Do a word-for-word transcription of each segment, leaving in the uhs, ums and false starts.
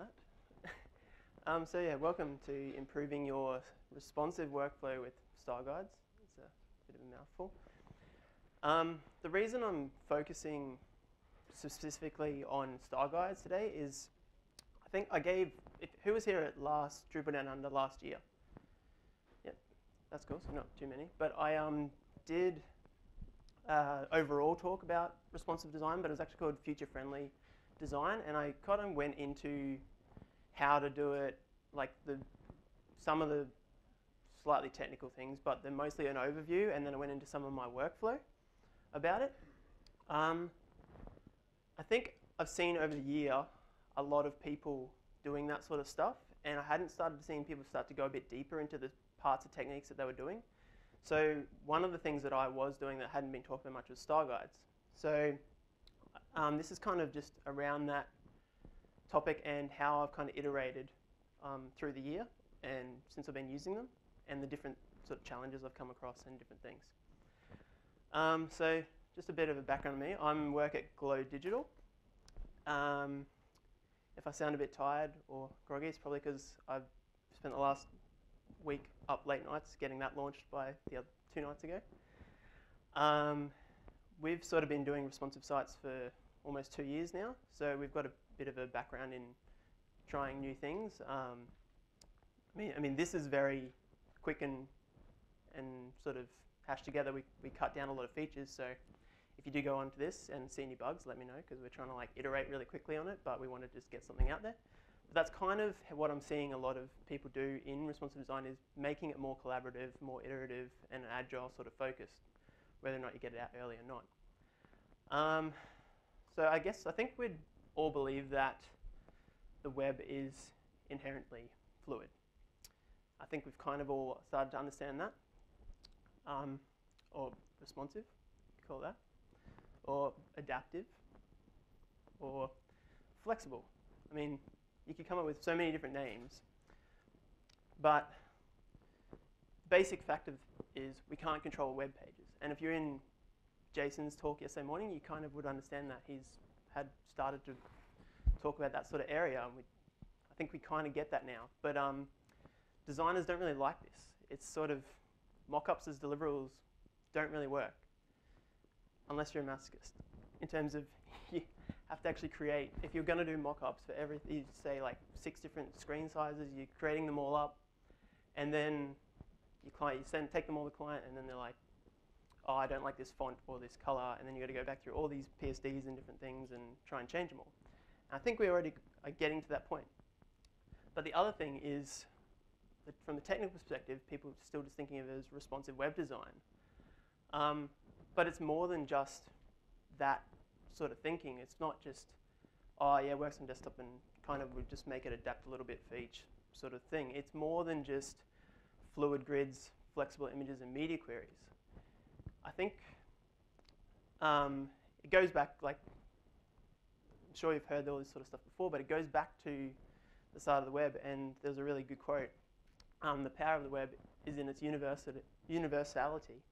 that. um, so yeah, welcome to Improving Your Responsive Workflow with Style Guides. It's a bit of a mouthful. Um, the reason I'm focusing specifically on Style Guides today is I think I gave, if, who was here at last Drupal Down Under last year? Yep, that's cool, so not too many. But I um, did uh, overall talk about responsive design, but it was actually called Future Friendly Design, and I kind of went into how to do it, like the some of the slightly technical things, but they're mostly an overview, and then I went into some of my workflow about it. Um, I think I've seen over the year a lot of people doing that sort of stuff, and I hadn't started seeing people start to go a bit deeper into the parts of techniques that they were doing. So one of the things that I was doing that hadn't been talked about much was style guides. So Um, this is kind of just around that topic and how I've kind of iterated um, through the year and since I've been using them and the different sort of challenges I've come across and different things. Um, so just a bit of a background on me. I work at Glow Digital. Um, if I sound a bit tired or groggy, it's probably because I've spent the last week up late nights getting that launched by the other two nights ago. Um, We've sort of been doing responsive sites for almost two years now, so we've got a bit of a background in trying new things. Um, I mean, I mean, this is very quick and and sort of hashed together. We we cut down a lot of features, so if you do go onto this and see any bugs, let me know because we're trying to like iterate really quickly on it, but we want to just get something out there. But that's kind of what I'm seeing a lot of people do in responsive design is making it more collaborative, more iterative, and agile sort of focused, whether or not you get it out early or not. Um, so I guess I think we'd all believe that the web is inherently fluid. I think we've kind of all started to understand that, um, or responsive, you call that, or adaptive, or flexible. I mean, you could come up with so many different names, but the basic fact of is we can't control web pages. And if you're in Jason's talk yesterday morning, you kind of would understand that. He's had started to talk about that sort of area, and we, I think we kind of get that now. But um, designers don't really like this. It's sort of mock-ups as deliverables don't really work, unless you're a masochist, in terms of you have to actually create. If you're going to do mock-ups for everything, you say like six different screen sizes, you're creating them all up, and then your client, you send, take them all to the client, and then they're like, oh, I don't like this font or this color, and then you've got to go back through all these P S Ds and different things and try and change them all. And I think we already are getting to that point. But the other thing is, that from the technical perspective, people are still just thinking of it as responsive web design. Um, but it's more than just that sort of thinking. It's not just, oh, yeah, it works on desktop and kind of we just make it adapt a little bit for each sort of thing. It's more than just fluid grids, flexible images, and media queries. I think um, it goes back, like, I'm sure you've heard all this sort of stuff before, but it goes back to the start of the web, and there's a really good quote. Um, the power of the web is in its universality,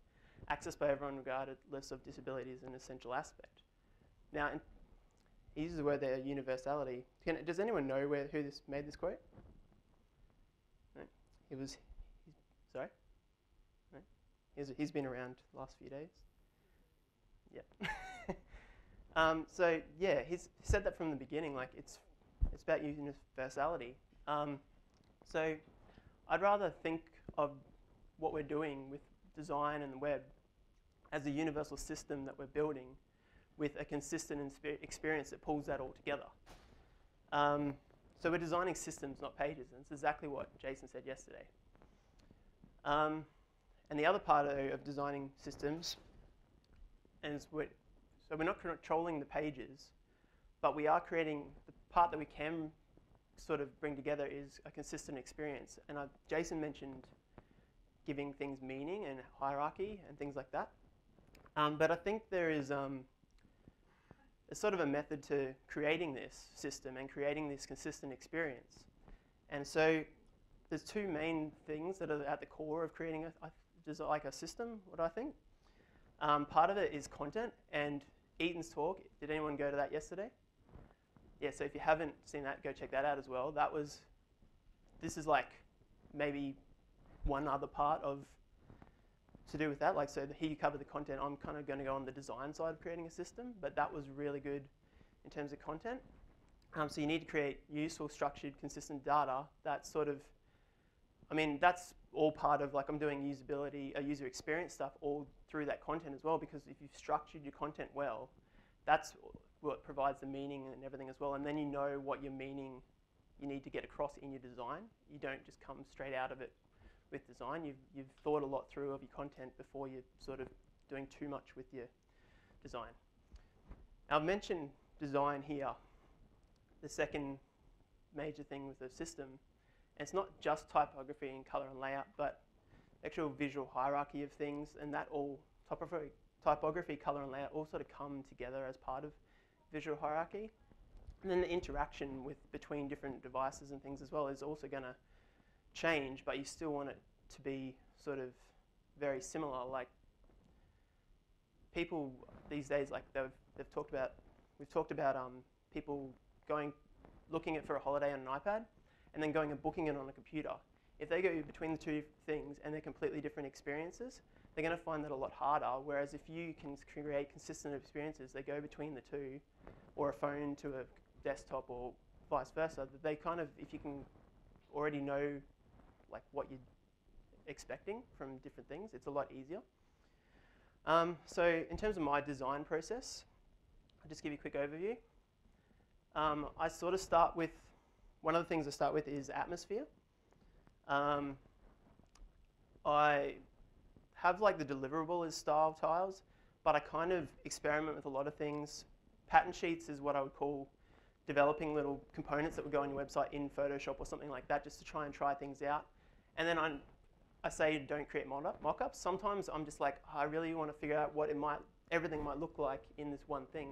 accessed by everyone regardless of disability is an essential aspect. Now, in, he uses the word there, universality. Can, does anyone know where, who this made this quote? No. He was, he's, sorry? He's been around the last few days. Yep. um, so yeah, he's said that from the beginning. Like it's, it's about universality. Um, so I'd rather think of what we're doing with design and the web as a universal system that we're building, with a consistent experience that pulls that all together. Um, so we're designing systems, not pages, and it's exactly what Jason said yesterday. Um, And the other part of designing systems is we're, so we're not controlling the pages, but we are creating the part that we can sort of bring together is a consistent experience. And I've, Jason mentioned giving things meaning and hierarchy and things like that. Um, but I think there is um, a sort of a method to creating this system and creating this consistent experience. And so there's two main things that are at the core of creating a, a Is like a system, what I think. Um, part of it is content, and Eaton's talk, did anyone go to that yesterday? yeah, so if you haven't seen that, go check that out as well. That was, this is like maybe one other part of to do with that. Like, so the, here you cover the content. I'm kind of going to go on the design side of creating a system, but that was really good in terms of content. Um, so you need to create useful, structured, consistent data that sort of, I mean, that's all part of, like, I'm doing usability, uh, user experience stuff all through that content as well, because if you've structured your content well, that's what provides the meaning and everything as well. And then you know what your meaning you need to get across in your design. You don't just come straight out of it with design. You've, you've thought a lot through of your content before you're sort of doing too much with your design. I've mentioned design here, the second major thing with the system. And it's not just typography and color and layout, but actual visual hierarchy of things, and that all, typography, typography, color and layout all sort of come together as part of visual hierarchy. And then the interaction with between different devices and things as well is also going to change, but you still want it to be sort of very similar. Like, people these days, like they've, they've talked about, we've talked about um, people going, looking at for a holiday on an iPad, and then going and booking it on a computer. If they go between the two things and they're completely different experiences, they're going to find that a lot harder. Whereas if you can create consistent experiences, they go between the two, or a phone to a desktop, or vice versa. That they kind of, if you can already know, like, what you're expecting from different things, it's a lot easier. Um, so in terms of my design process, I'll just give you a quick overview. Um, I sort of start with, one of the things I start with is atmosphere. Um, I have, like, the deliverable as style tiles, but I kind of experiment with a lot of things. Pattern sheets is what I would call developing little components that would go on your website in Photoshop or something like that, just to try and try things out. And then I'm, I say don't create mock-ups. Sometimes I'm just like, I really want to figure out what it might, everything might look like in this one thing.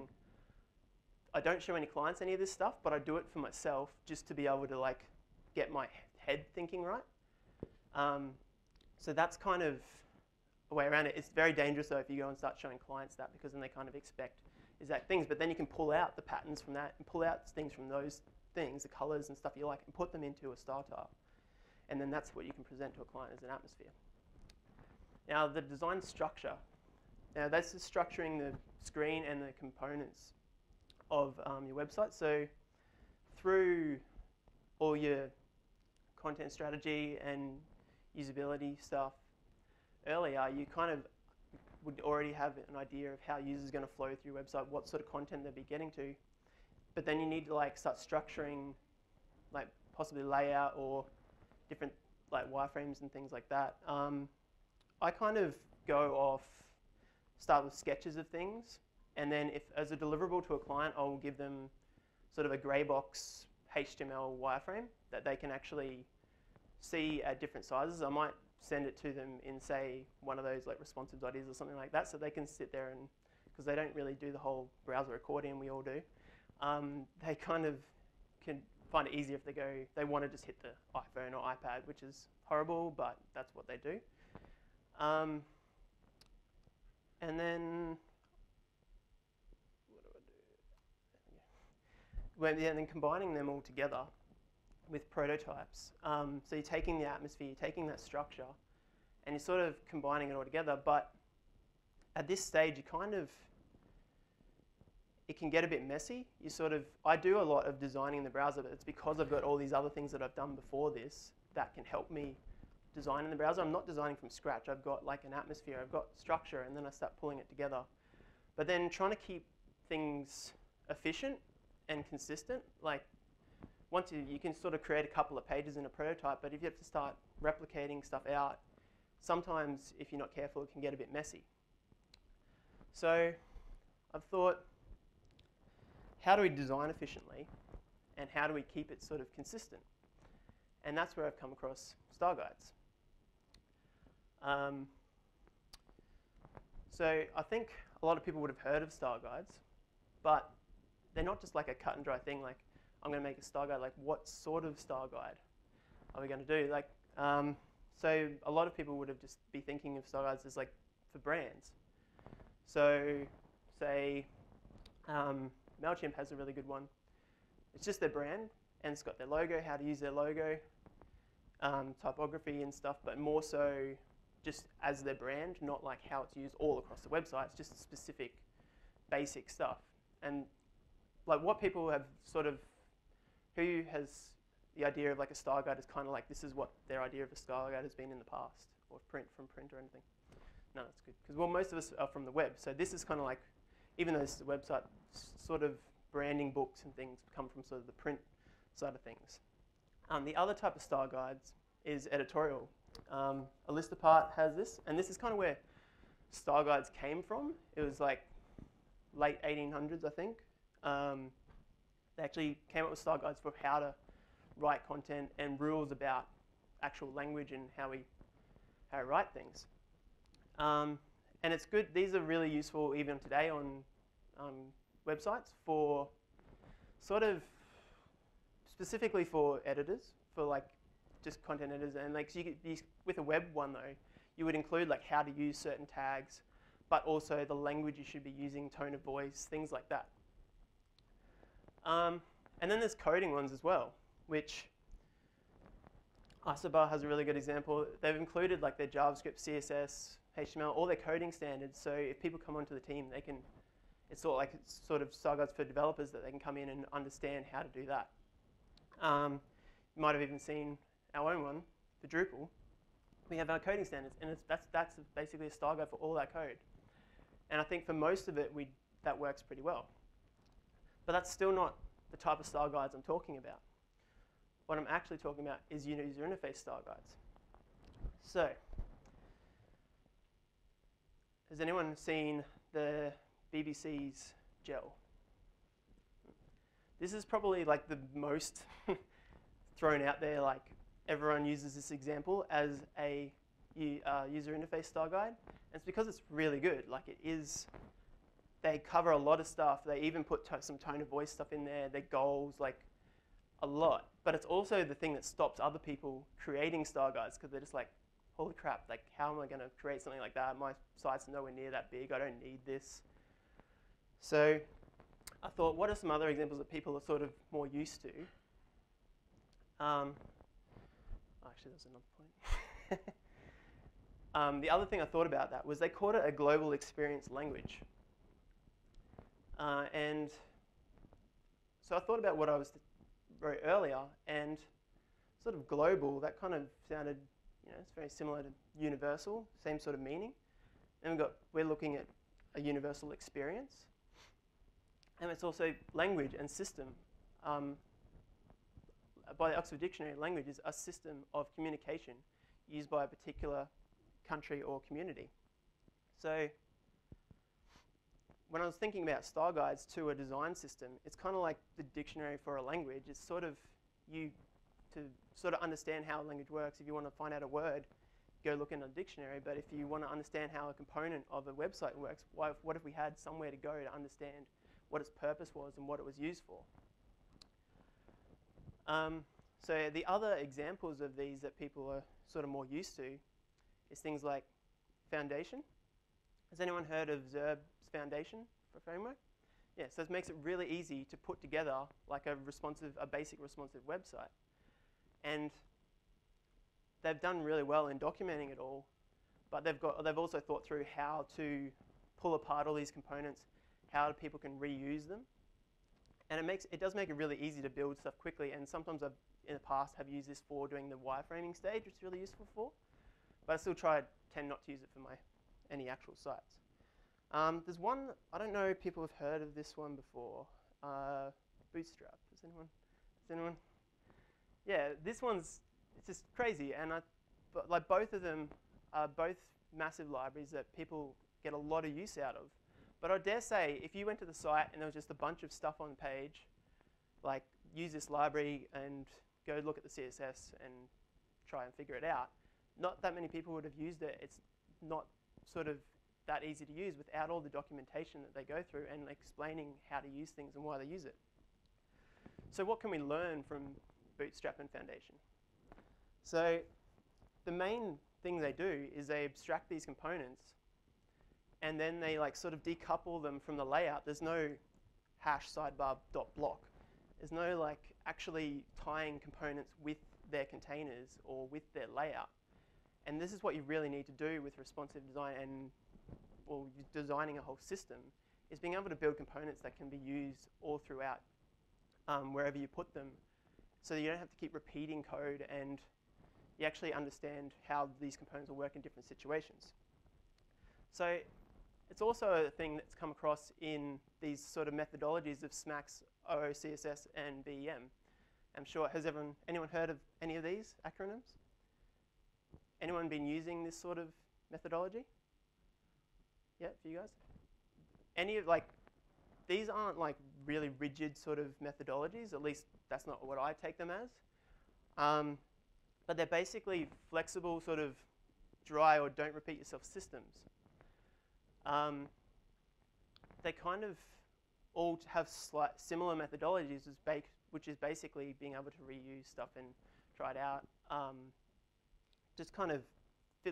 I don't show any clients any of this stuff, but I do it for myself just to be able to, like, get my head thinking right. Um, so that's kind of a way around it. It's very dangerous, though, if you go and start showing clients that, because then they kind of expect exact things. But then you can pull out the patterns from that and pull out things from those things, the colors and stuff you like, and put them into a style tile. And then that's what you can present to a client as an atmosphere. Now, the design structure. Now, that's just structuring the screen and the components of um, your website. So through all your content strategy and usability stuff earlier, you kind of would already have an idea of how users are going to flow through your website, what sort of content they'll be getting to. But then you need to, like, start structuring, like, possibly layout or different, like, wireframes and things like that. Um, I kind of go off, start with sketches of things. And then if, as a deliverable to a client, I'll give them sort of a grey box H T M L wireframe that they can actually see at different sizes. I might send it to them in, say, one of those, like, responsive dotties or something like that, so they can sit there and, because they don't really do the whole browser accordion we all do, um, they kind of can find it easier if they go, they want to just hit the iPhone or iPad, which is horrible, but that's what they do. Um, and then, and then combining them all together with prototypes. Um, so you're taking the atmosphere, you're taking that structure, and you're sort of combining it all together. But at this stage, you kind of, it can get a bit messy. You sort of, I do a lot of designing in the browser, but it's because I've got all these other things that I've done before this that can help me design in the browser. I'm not designing from scratch. I've got, like, an atmosphere, I've got structure, and then I start pulling it together. But then trying to keep things efficient and consistent. Like, once you, you can sort of create a couple of pages in a prototype, but if you have to start replicating stuff out, sometimes if you're not careful, it can get a bit messy. So I've thought, how do we design efficiently, and how do we keep it sort of consistent? And that's where I've come across style guides. Um, so I think a lot of people would have heard of style guides, but they're not just like a cut and dry thing, like, I'm going to make a style guide. Like, what sort of style guide are we going to do? Like, um, so a lot of people would have just be thinking of style guides as, like, for brands. So say um, MailChimp has a really good one It's just their brand, and it's got their logo, how to use their logo, um, typography and stuff, but more so just as their brand, not like how it's used all across the website. It's just specific basic stuff. And like what people have sort of, who has the idea of like a style guide is kind of like this is what their idea of a style guide has been in the past, or print from print or anything. No, that's good. Because, well, most of us are from the web. So this is kind of like, even though this is the website, sort of branding books and things come from sort of the print side of things. Um, the other type of style guides is editorial. Um, A List Apart has this. And this is kind of where style guides came from. It was like late eighteen hundreds, I think. Um, they actually came up with style guides for how to write content and rules about actual language and how we, how we write things. Um, and it's good. These are really useful even today on um, websites for sort of specifically for editors, for like just content editors. And like so you could be, with a web one though, you would include like how to use certain tags, but also the language you should be using, tone of voice, things like that. Um, and then there's coding ones as well, which Isobar has a really good example. They've included like their JavaScript, C S S, H T M L, all their coding standards. So if people come onto the team, they can, it's sort of like it's sort of style guides for developers that they can come in and understand how to do that. Um, you might have even seen our own one for Drupal. We have our coding standards, and it's, that's that's basically a style guide for all that code. And I think for most of it, we that works pretty well. But that's still not the type of style guides I'm talking about. What I'm actually talking about is user interface style guides. So, has anyone seen the B B C's Gel? This is probably like the most thrown out there. Like everyone uses this example as a uh, user interface style guide. And it's because it's really good. Like it is, they cover a lot of stuff. They even put to some tone of voice stuff in there. Their goals, like a lot. But it's also the thing that stops other people creating style guides because they're just like, holy crap, like how am I going to create something like that? My site's nowhere near that big. I don't need this. So I thought, what are some other examples that people are sort of more used to? Um, actually, that's another point. um, the other thing I thought about that was they called it a global experience language. Uh, and so I thought about what I was wrote earlier, and sort of global, that kind of sounded, you know, it's very similar to universal, same sort of meaning. And we've got, we're looking at a universal experience. And it's also language and system. Um, by the Oxford Dictionary, language is a system of communication used by a particular country or community. So when I was thinking about style guides to a design system, it's kind of like the dictionary for a language. It's sort of you, to sort of understand how a language works, if you want to find out a word, go look in a dictionary. But if you want to understand how a component of a website works, why, what if we had somewhere to go to understand what its purpose was and what it was used for? Um, so the other examples of these that people are sort of more used to is things like Foundation. Has anyone heard of Zurb's Foundation for framework? Yeah, so this makes it really easy to put together like a responsive, a basic responsive website. And they've done really well in documenting it all, but they've got they've also thought through how to pull apart all these components, how people can reuse them. And it makes it does make it really easy to build stuff quickly. And sometimes I've in the past have used this for doing the wireframing stage, which is really useful for. But I still try tend not to use it for my any actual sites. Um, there's one, I don't know if people have heard of this one before. Uh, Bootstrap. Has anyone? Has anyone? Yeah, this one's it's just crazy, and I, but like both of them are both massive libraries that people get a lot of use out of. But I dare say, if you went to the site and there was just a bunch of stuff on the page, like use this library and go look at the C S S and try and figure it out, not that many people would have used it. It's not sort of that easy to use without all the documentation that they go through and explaining how to use things and why they use it. So what can we learn from Bootstrap and Foundation? So the main thing they do is they abstract these components, and then they like sort of decouple them from the layout. There's no hash sidebar dot block. There's no like actually tying components with their containers or with their layout. And this is what you really need to do with responsive design and or designing a whole system, is being able to build components that can be used all throughout um, wherever you put them, so that you don't have to keep repeating code and you actually understand how these components will work in different situations. So it's also a thing that's come across in these sort of methodologies of SMACSS, O O C S S, and B E M. I'm sure, has everyone, anyone heard of any of these acronyms? Anyone been using this sort of methodology? Yeah, for you guys? Any of, like, these aren't like really rigid sort of methodologies, at least that's not what I take them as. Um, but they're basically flexible sort of dry or don't repeat yourself systems. Um, they kind of all have slight similar methodologies, as baked, which is basically being able to reuse stuff and try it out. Um, just kind of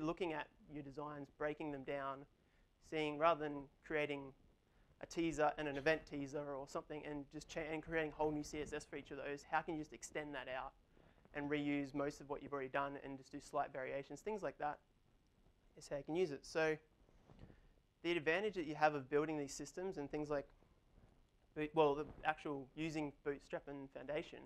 looking at your designs, breaking them down, seeing rather than creating a teaser and an event teaser or something and just cha and creating whole new C S S for each of those, how can you just extend that out and reuse most of what you've already done and just do slight variations, things like that is how you can use it. So the advantage that you have of building these systems and things like, well, the actual using Bootstrap and Foundation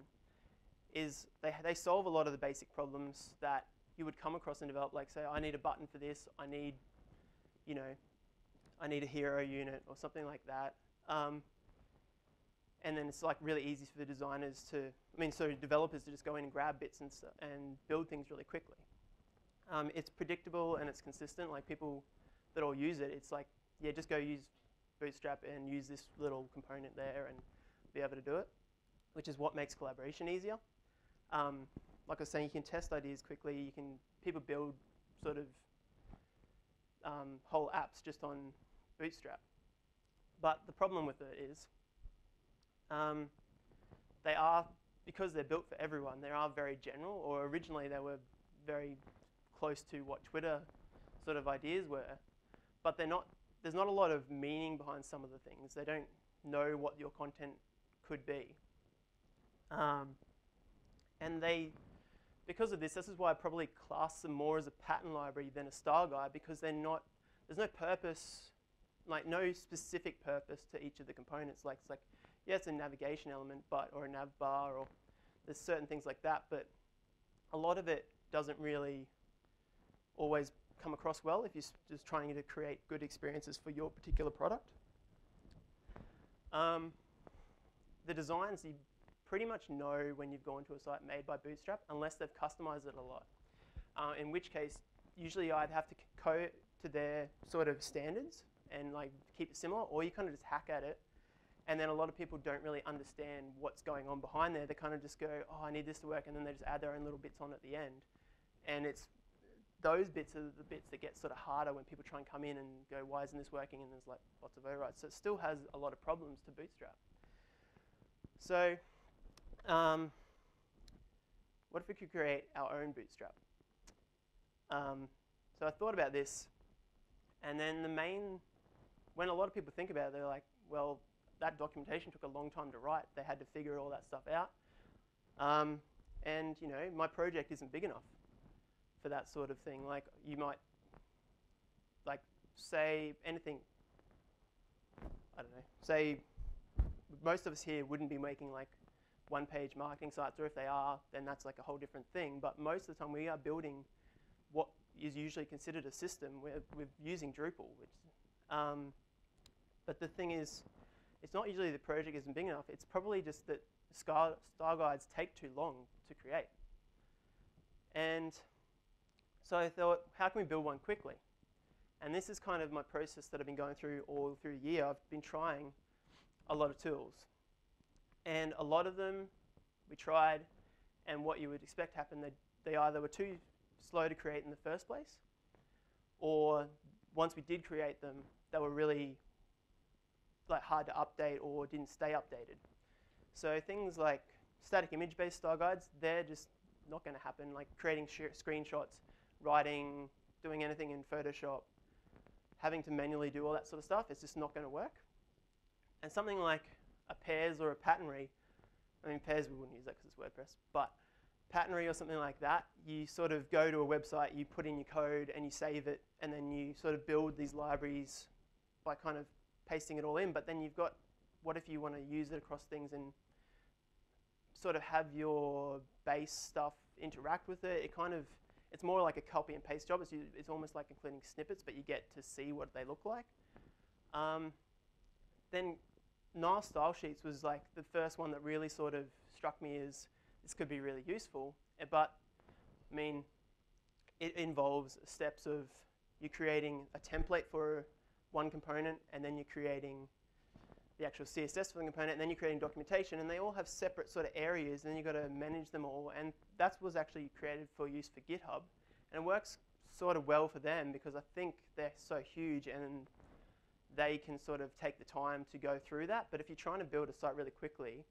is they, they solve a lot of the basic problems that you would come across and develop, like say, I need a button for this, I need, you know, I need a hero unit or something like that. Um, and then it's like really easy for the designers to, I mean, so developers to just go in and grab bits and, and build things really quickly. Um, it's predictable and it's consistent, like people that all use it, it's like, yeah, just go use Bootstrap and use this little component there and be able to do it, which is what makes collaboration easier. Um, like I was saying, you can test ideas quickly. You can people build sort of um, whole apps just on Bootstrap. But the problem with it is um, they are, because they're built for everyone, they are very general, or originally they were very close to what Twitter sort of ideas were, but they're not, there's not a lot of meaning behind some of the things. They don't know what your content could be. Um, and they, because of this, this is why I probably class them more as a pattern library than a style guide, because they're not, there's no purpose, like no specific purpose to each of the components. Like, it's like, yeah, it's a navigation element, but, or a nav bar, or there's certain things like that, but a lot of it doesn't really always come across well if you're just trying to create good experiences for your particular product. Um, the designs, you pretty much know when you've gone to a site made by Bootstrap, unless they've customized it a lot. Uh, in which case, usually I'd have to go to their sort of standards and like keep it similar, or you kind of just hack at it. And then a lot of people don't really understand what's going on behind there. They kind of just go, oh, I need this to work, and then they just add their own little bits on at the end. And it's those bits are the bits that get sort of harder when people try and come in and go, why isn't this working? And there's like lots of overrides. So it still has a lot of problems to Bootstrap. So um, what if we could create our own Bootstrap? Um, so I thought about this. And then the main, when a lot of people think about it, they're like, well, that documentation took a long time to write. They had to figure all that stuff out. Um, and you know, my project isn't big enough for that sort of thing. Like you might like say anything, I don't know, say most of us here wouldn't be making like one page marketing sites, or if they are, then that's like a whole different thing. But most of the time we are building what is usually considered a system. We're, we're using Drupal. Which, um, but the thing is, it's not usually the project isn't big enough. It's probably just that style guides take too long to create. And so I thought, how can we build one quickly? And this is kind of my process that I've been going through all through the year. I've been trying a lot of tools. And a lot of them we tried, and what you would expect happened, they, they either were too slow to create in the first place, or once we did create them, they were really like hard to update or didn't stay updated. So things like static image-based style guides, they're just not going to happen. Like creating screenshots, writing, doing anything in Photoshop, having to manually do all that sort of stuff, it's just not going to work. And something like a Pears or a Patternry, I mean, Pears, we wouldn't use that because it's WordPress. But Patternry or something like that, you sort of go to a website, you put in your code, and you save it, and then you sort of build these libraries by kind of pasting it all in. But then you've got, what if you want to use it across things and sort of have your base stuff interact with it? It kind of, it's more like a copy and paste job. It's, it's almost like including snippets, but you get to see what they look like. Um, then Knyle Style Sheets was like the first one that really sort of struck me as this could be really useful. But I mean, it involves steps of you creating a template for one component, and then you're creating the actual C S S for the component, and then you're creating documentation, and they all have separate sort of areas, and then you've got to manage them all. And that was actually created for use for GitHub, and it works sort of well for them because I think they're so huge and they can sort of take the time to go through that. But if you're trying to build a site really quickly,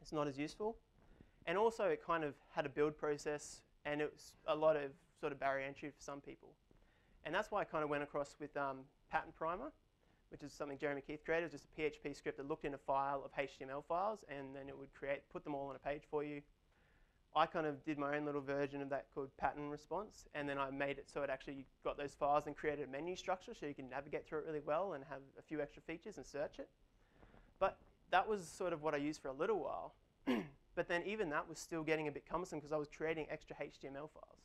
it's not as useful. And also, it kind of had a build process, and it was a lot of sort of barrier entry for some people. And that's why I kind of went across with um, Pattern Primer, which is something Jeremy Keith created. It was just a P H P script that looked in a file of H T M L files, and then it would create, put them all on a page for you. I kind of did my own little version of that called Pattern Response, and then I made it so it actually got those files and created a menu structure so you can navigate through it really well and have a few extra features and search it. But that was sort of what I used for a little while. But then even that was still getting a bit cumbersome because I was creating extra H T M L files.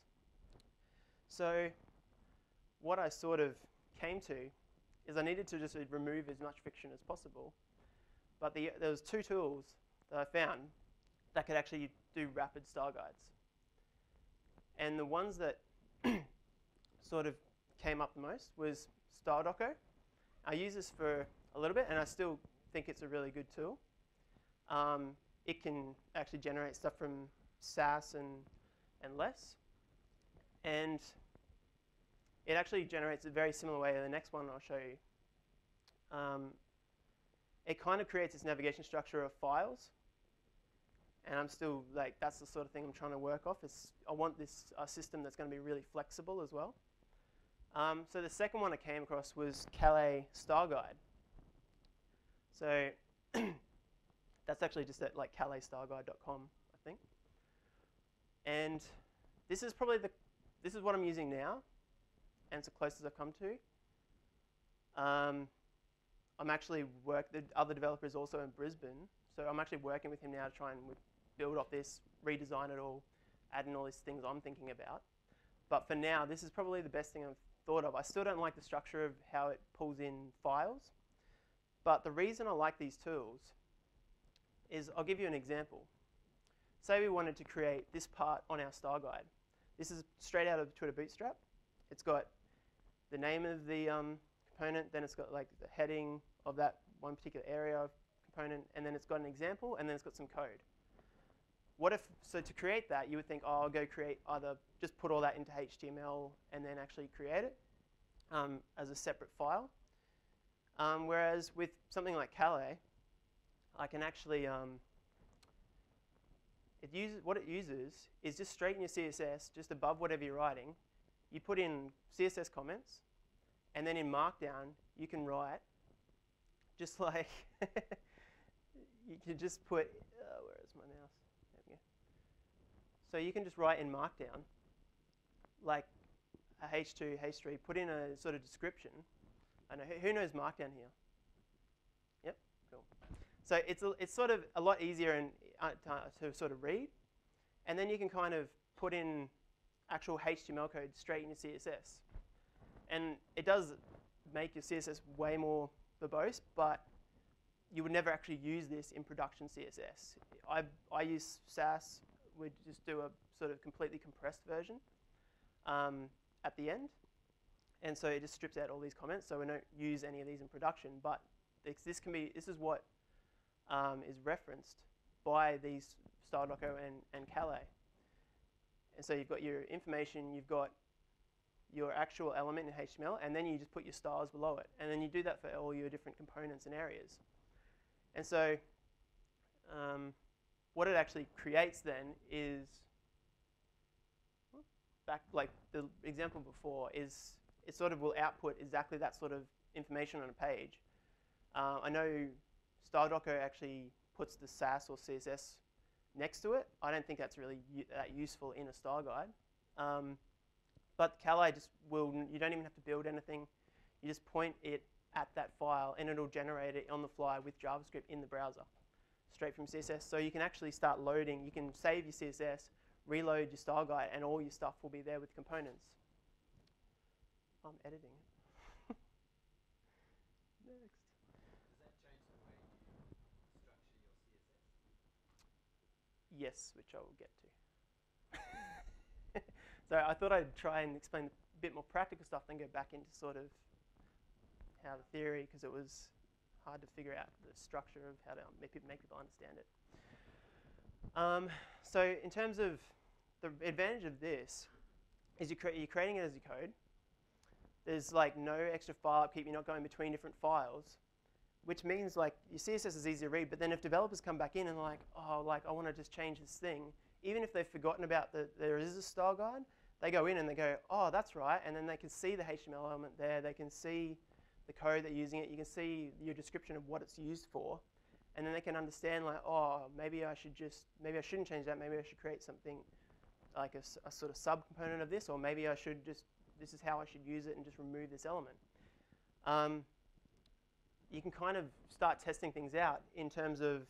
So what I sort of came to is I needed to just remove as much friction as possible. But the, there was two tools that I found that could actually do rapid style guides. And the ones that sort of came up the most was StyleDocco. I used this for a little bit, and I still think it's a really good tool. Um, It can actually generate stuff from Sass and, and less. And it actually generates a very similar way to the next one I'll show you. Um, it kind of creates its navigation structure of files. And I'm still, like, that's the sort of thing I'm trying to work off. Is I want this uh, system that's going to be really flexible as well. Um, so the second one I came across was Calais Style Guide. So that's actually just at like Calais Style Guide dot com, I think. And this is probably the, this is what I'm using now, and it's the closest I've come to. Um, I'm actually work. The other developer is also in Brisbane, so I'm actually working with him now to try and build off this, redesign it all, add in all these things I'm thinking about. But for now, this is probably the best thing I've thought of. I still don't like the structure of how it pulls in files, but the reason I like these tools is I'll give you an example. Say we wanted to create this part on our style guide. This is straight out of Twitter Bootstrap. It's got the name of the um, component, then it's got like the heading of that one particular area of component, and then it's got an example, and then it's got some code. What if, so to create that, you would think, oh, I'll go create either, just put all that into H T M L and then actually create it um, as a separate file. Um, whereas with something like Calais, I can actually, um, it uses, what it uses is just straight in your C S S, just above whatever you're writing, you put in C S S comments, and then in Markdown, you can write, just like, you can just put, uh, where is my mouse? There we go. So you can just write in Markdown, like a H two, H three, put in a sort of description. I don't know, who knows Markdown here? Yep, cool. So it's, a, it's sort of a lot easier in, uh, to, to sort of read. And then you can kind of put in actual H T M L code straight in your C S S. And it does make your C S S way more verbose, but you would never actually use this in production C S S. I, I use Sass. We just do a sort of completely compressed version um, at the end. And so it just strips out all these comments, so we don't use any of these in production. But this, this can be, this is what Um, is referenced by these StyleDocco and, and Calais. And so you've got your information, you've got your actual element in H T M L, and then you just put your styles below it. And then you do that for all your different components and areas. And so um, what it actually creates then is, back like the example before, is it sort of will output exactly that sort of information on a page. Uh, I know StyleDocco actually puts the sass or C S S next to it. I don't think that's really that useful in a style guide. Um, but Calais just will, you don't even have to build anything. You just point it at that file and it'll generate it on the fly with JavaScript in the browser, straight from C S S. So you can actually start loading. You can save your C S S, reload your style guide, and all your stuff will be there with components. I'm editing it. Next. Does that change the way you structure your C S S? Yes, which I will get to. So I thought I'd try and explain a bit more practical stuff, then go back into sort of how the theory, because it was hard to figure out the structure of how to make people, make people understand it. Um, so in terms of the advantage of this, is you cre you're creating it as you code. There's like no extra file upkeep. You're not going between different files, which means like your C S S is easy to read. But then if developers come back in and like, oh, like I want to just change this thing, even if they've forgotten about that there is a style guide, they go in and they go, oh, that's right. And then they can see the H T M L element there. They can see the code that you're using it. You can see your description of what it's used for. And then they can understand like, oh, maybe I should just, maybe I shouldn't change that. Maybe I should create something like a, a sort of subcomponent of this, or maybe I should just, this is how I should use it and just remove this element. Um, you can kind of start testing things out in terms of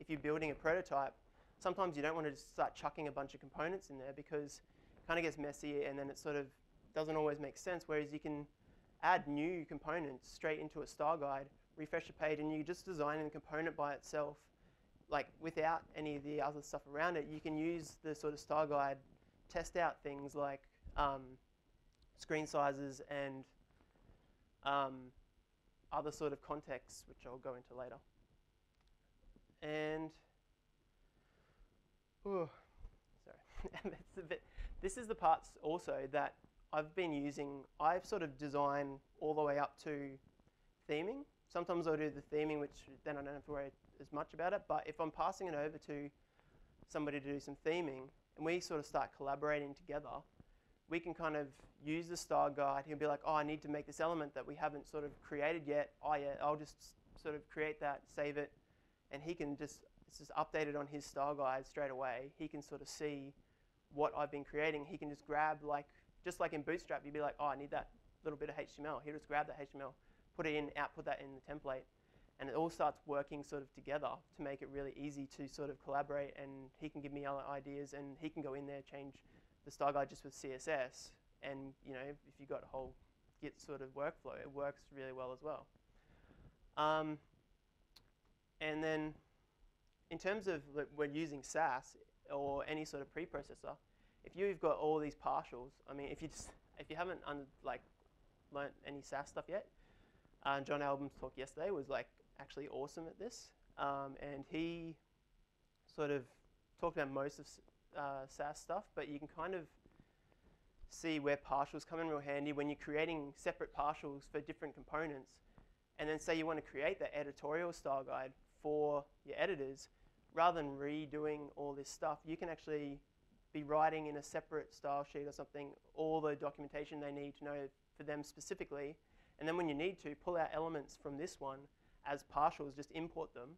if you're building a prototype. Sometimes you don't want to just start chucking a bunch of components in there because it kind of gets messy and then it sort of doesn't always make sense, whereas you can add new components straight into a style guide, refresh the page, and you just design the component by itself, like without any of the other stuff around it. You can use the sort of style guide, test out things like um, screen sizes and um, other sort of contexts, which I'll go into later. And oh, sorry, that's a bit, this is the parts also that I've been using. I've sort of designed all the way up to theming. Sometimes I'll do the theming, which then I don't have to worry as much about it. But if I'm passing it over to somebody to do some theming, and we sort of start collaborating together, we can kind of use the style guide. He'll be like, oh, I need to make this element that we haven't sort of created yet. Oh, yeah, I'll just sort of create that, save it. And he can just, it's just updated on his style guide straight away. He can sort of see what I've been creating. He can just grab, like, just like in Bootstrap, you'd be like, oh, I need that little bit of H T M L. He'll just grab that H T M L, put it in, output that in the template. And it all starts working sort of together to make it really easy to sort of collaborate. And he can give me other ideas, and he can go in there, change the style guide just with C S S, and you know, if you've got a whole Git sort of workflow, it works really well as well. Um, and then in terms of when using sass or any sort of preprocessor, if you've got all these partials, I mean, if you just, if you haven't under, like learnt any sass stuff yet, uh, John Album's talk yesterday was like actually awesome at this, um, and he sort of talked about most of Uh, sass stuff, but you can kind of see where partials come in real handy when you're creating separate partials for different components. And then say you want to create that editorial style guide for your editors, rather than redoing all this stuff, you can actually be writing in a separate style sheet or something all the documentation they need to know for them specifically. And then when you need to, pull out elements from this one as partials, just import them.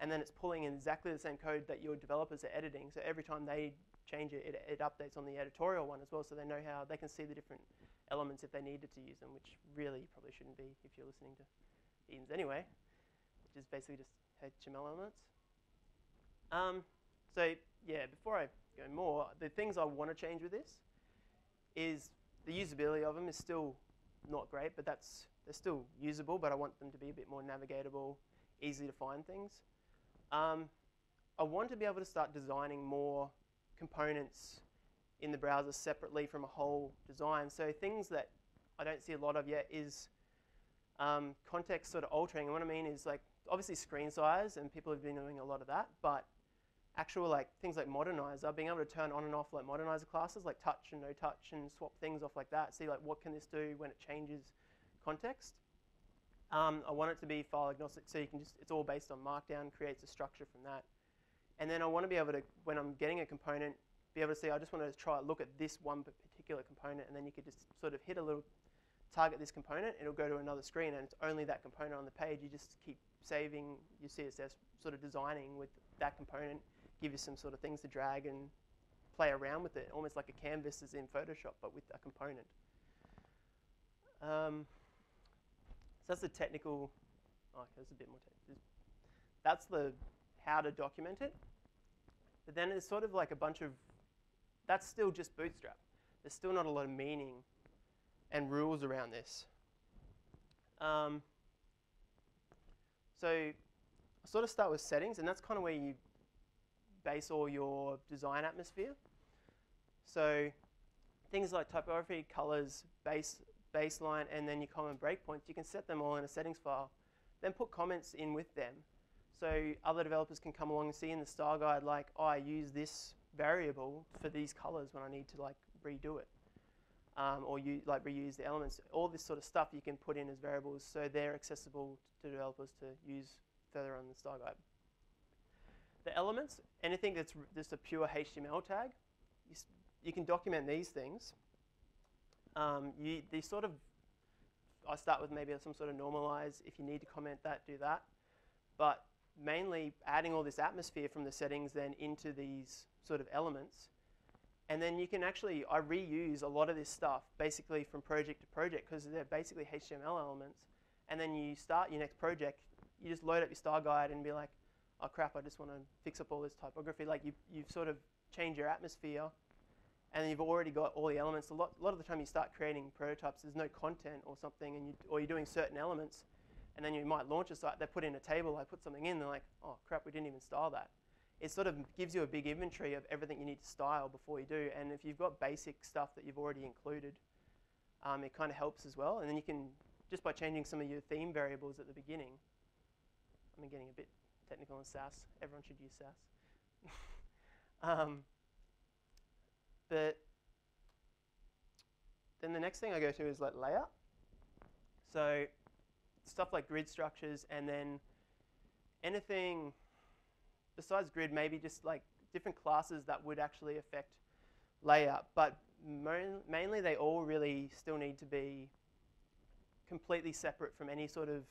And then it's pulling in exactly the same code that your developers are editing. So every time they change it, it, it updates on the editorial one as well. So they know how, they can see the different elements if they needed to use them, which really you probably shouldn't be if you're listening to Eaton's anyway, which is basically just H T M L elements. Um, so yeah, before I go more, the things I want to change with this is the usability of them is still not great, but that's, they're still usable, but I want them to be a bit more navigatable, easy to find things. Um, I want to be able to start designing more components in the browser separately from a whole design. So things that I don't see a lot of yet is um, context sort of altering. And what I mean is like obviously screen size, and people have been doing a lot of that, but actual like things like Modernizr, being able to turn on and off like Modernizr classes, like touch and no touch, and swap things off like that. See like what can this do when it changes context. Um, I want it to be file agnostic, so you can just, it's all based on Markdown, creates a structure from that. And then I want to be able to, when I'm getting a component, be able to see, I just want to try look at this one particular component, and then you could just sort of hit a little, target this component, and it'll go to another screen, and it's only that component on the page. You just keep saving your C S S, sort of designing with that component, give you some sort of things to drag and play around with it, almost like a canvas is in Photoshop, but with a component. Um, so that's the technical, oh, there's a bit more technical. That's the how to document it. But then there's sort of like a bunch of, that's still just Bootstrap. There's still not a lot of meaning and rules around this. Um, so I sort of start with settings, and that's kind of where you base all your design atmosphere. So things like typography, colors, base, baseline, and then your common breakpoints, you can set them all in a settings file, then put comments in with them. So other developers can come along and see in the style guide, like, oh, I use this variable for these colors when I need to like redo it, um, or you like reuse the elements. All this sort of stuff you can put in as variables, so they're accessible to developers to use further on the style guide. The elements, anything that's just a pure H T M L tag, you, s you can document these things. Um, you, these sort of, I start with maybe some sort of normalize. If you need to comment that, do that. But mainly adding all this atmosphere from the settings then into these sort of elements. And then you can actually, I reuse a lot of this stuff basically from project to project, because they're basically H T M L elements. And then you start your next project, you just load up your style guide and be like, oh crap, I just want to fix up all this typography. Like you, you've sort of changed your atmosphere and you've already got all the elements. A lot, a lot of the time you start creating prototypes, there's no content or something, and you, or you're doing certain elements. And then you might launch a site, they put in a table, I put something in, they're like, oh crap, we didn't even style that. It sort of gives you a big inventory of everything you need to style before you do, and if you've got basic stuff that you've already included, um, it kind of helps as well. And then you can, just by changing some of your theme variables at the beginning, I'm getting a bit technical in S A S, everyone should use S A S. um, but then the next thing I go to is like layout. So stuff like grid structures, and then anything besides grid, maybe just like different classes that would actually affect layout. But mainly they all really still need to be completely separate from any sort of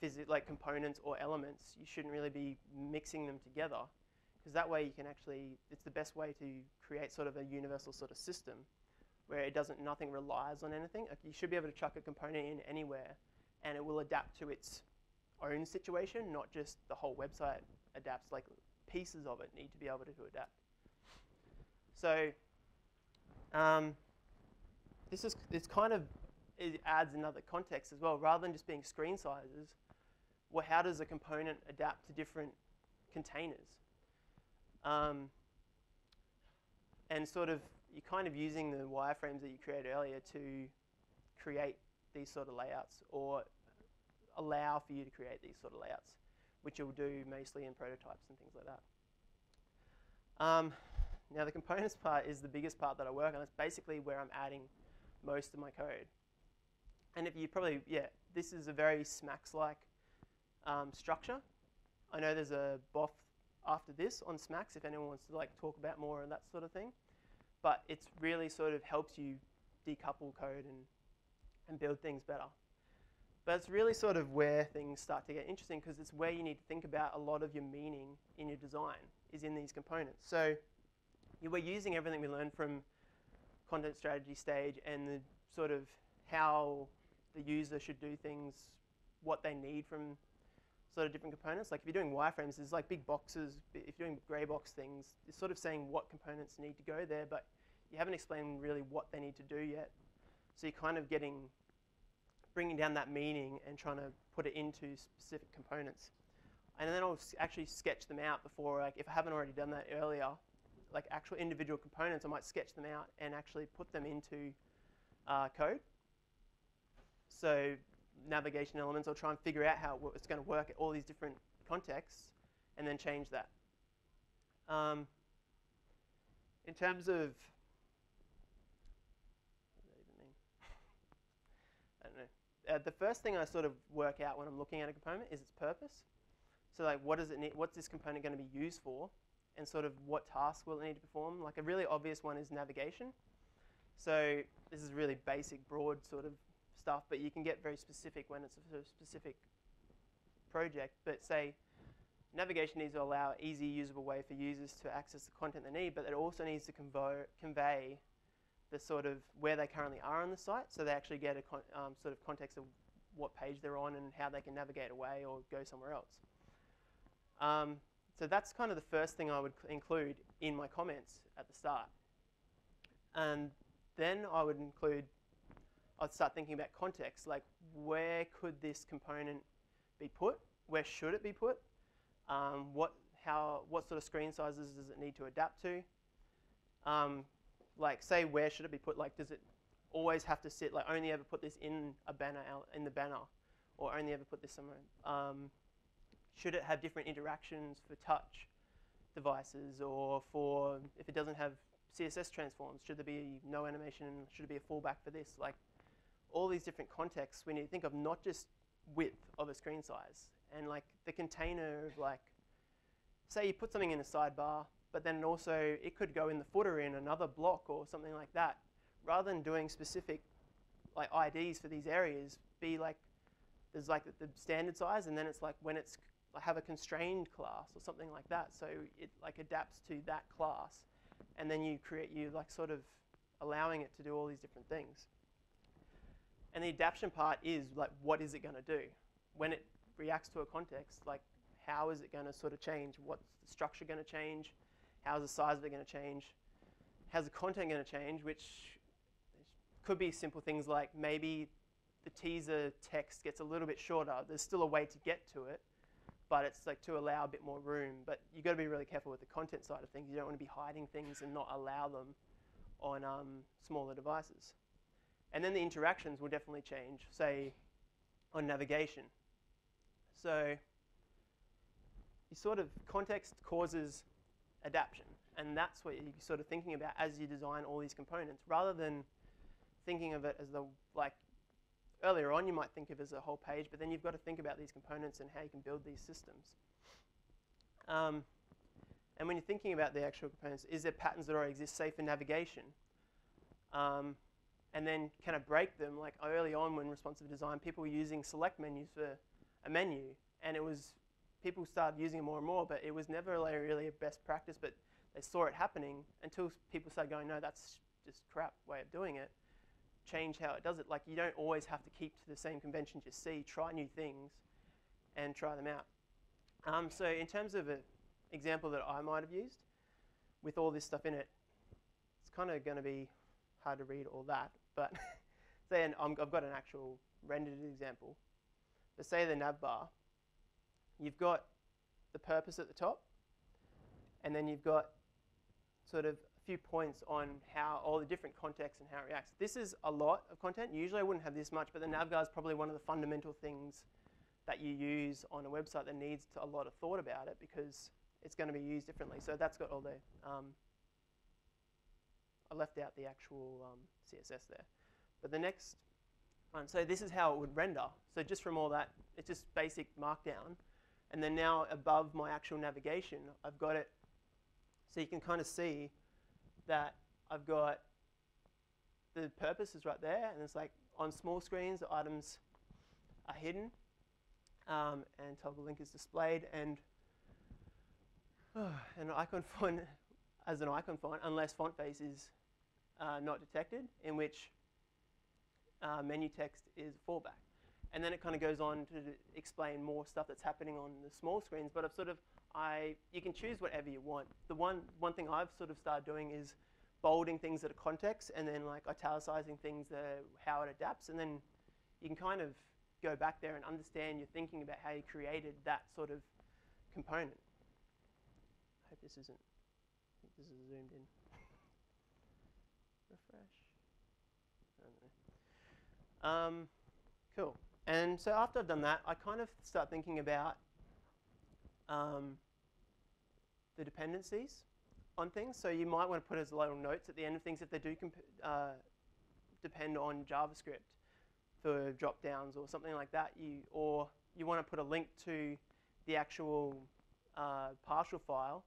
physical, like components or elements. You shouldn't really be mixing them together, because that way you can actually, it's the best way to create sort of a universal sort of system where it doesn't, nothing relies on anything. You should be able to chuck a component in anywhere, and it will adapt to its own situation, not just the whole website adapts, like pieces of it need to be able to, to adapt. So um, this is, it's kind of, it adds another context as well. Rather than just being screen sizes, well, how does a component adapt to different containers? Um, and sort of, you're kind of using the wireframes that you created earlier to create these sort of layouts, or allow for you to create these sort of layouts, which you'll do mostly in prototypes and things like that. Um, now the components part is the biggest part that I work on. It's basically where I'm adding most of my code. And if you probably, yeah, this is a very SMACSS-like um, structure. I know there's a B O F after this on SMACSS if anyone wants to like talk about more and that sort of thing. But it's really sort of helps you decouple code and and build things better. But it's really sort of where things start to get interesting, because it's where you need to think about a lot of your meaning in your design is in these components. So you were using everything we learned from content strategy stage and the sort of how the user should do things, what they need from sort of different components. Like if you're doing wireframes, there's like big boxes. If you're doing grey box things, it's sort of saying what components need to go there, but you haven't explained really what they need to do yet. So you're kind of getting, bringing down that meaning and trying to put it into specific components. And then I'll actually sketch them out before, like if I haven't already done that earlier, like actual individual components, I might sketch them out and actually put them into uh, code. So navigation elements, I'll try and figure out how it's going to work at all these different contexts and then change that. Um, in terms of Uh, the first thing I sort of work out when I'm looking at a component is its purpose. So like what does it need, what's this component going to be used for, and sort of what task will it need to perform. Like a really obvious one is navigation. So this is really basic, broad sort of stuff, but you can get very specific when it's a sort of specific project, but say navigation needs to allow an easy, usable way for users to access the content they need, but it also needs to convo convey the sort of where they currently are on the site, so they actually get a con um, sort of context of what page they're on and how they can navigate away or go somewhere else. Um, so that's kind of the first thing I would include in my comments at the start. And then I would include, I'd start thinking about context, like where could this component be put? Where should it be put? Um, what, how, what sort of screen sizes does it need to adapt to? Um, like, say, where should it be put? Like, does it always have to sit, like, only ever put this in a banner, in the banner, or only ever put this somewhere? Um, should it have different interactions for touch devices, or for, if it doesn't have C S S transforms, should there be no animation? Should it be a fallback for this? Like, all these different contexts, we need to think of not just width of a screen size, and like the container of, like, say you put something in a sidebar, but then also it could go in the footer in another block or something like that. Rather than doing specific like I Ds for these areas, be like, there's like the standard size, and then it's like when it's, have a constrained class or something like that. So it like adapts to that class, and then you create, you like sort of allowing it to do all these different things. And the adaptation part is like, what is it going to do? When it reacts to a context, like how is it going to sort of change? What's the structure going to change? How's the size of it going to change? How's the content going to change? Which could be simple things like maybe the teaser text gets a little bit shorter. There's still a way to get to it, but it's like to allow a bit more room. But you've got to be really careful with the content side of things. You don't want to be hiding things and not allow them on um, smaller devices. And then the interactions will definitely change, say, on navigation. So you sort of, context causes adaptation. And that's what you're sort of thinking about as you design all these components, rather than thinking of it as the, like, earlier on you might think of it as a whole page, but then you've got to think about these components and how you can build these systems. Um, and when you're thinking about the actual components, is there patterns that already exist, say for navigation? Um, and then can I break them? Like early on when responsive design, people were using select menus for a menu, and it was, people started using it more and more, but it was never really a best practice, but they saw it happening until people started going, no, that's just crap way of doing it. Change how it does it. Like, you don't always have to keep to the same conventions you see. Try new things and try them out. Um, so in terms of an example that I might have used, with all this stuff in it, it's kind of going to be hard to read all that. But then I'm, I've got an actual rendered example. But say the nav bar, you've got the purpose at the top, and then you've got sort of few points on how all the different contexts and how it reacts. This is a lot of content. Usually I wouldn't have this much, but the nav bar is probably one of the fundamental things that you use on a website that needs to, a lot of thought about it, because it's going to be used differently. So that's got all the, um, I left out the actual um, C S S there. But the next one, so this is how it would render. So just from all that, it's just basic markdown. And then now above my actual navigation, I've got it, so you can kind of see that I've got the purposes right there, and it's like on small screens the items are hidden, um, and toggle link is displayed, and oh, an icon font as an icon font, unless font face is uh, not detected, in which uh, menu text is fallback. And then it kind of goes on to explain more stuff that's happening on the small screens, but I've sort of, I, you can choose whatever you want. The one, one thing I've sort of started doing is bolding things that are context, and then like italicizing things that are how it adapts, and then you can kind of go back there and understand you're thinking about how you created that sort of component. I hope this isn't, I think this is zoomed in. Refresh. I don't know. Um, cool. And so after I've done that, I kind of start thinking about um, the dependencies on things. So you might want to put as little notes at the end of things if they do comp uh, depend on JavaScript for drop downs or something like that. You, or you want to put a link to the actual uh, partial file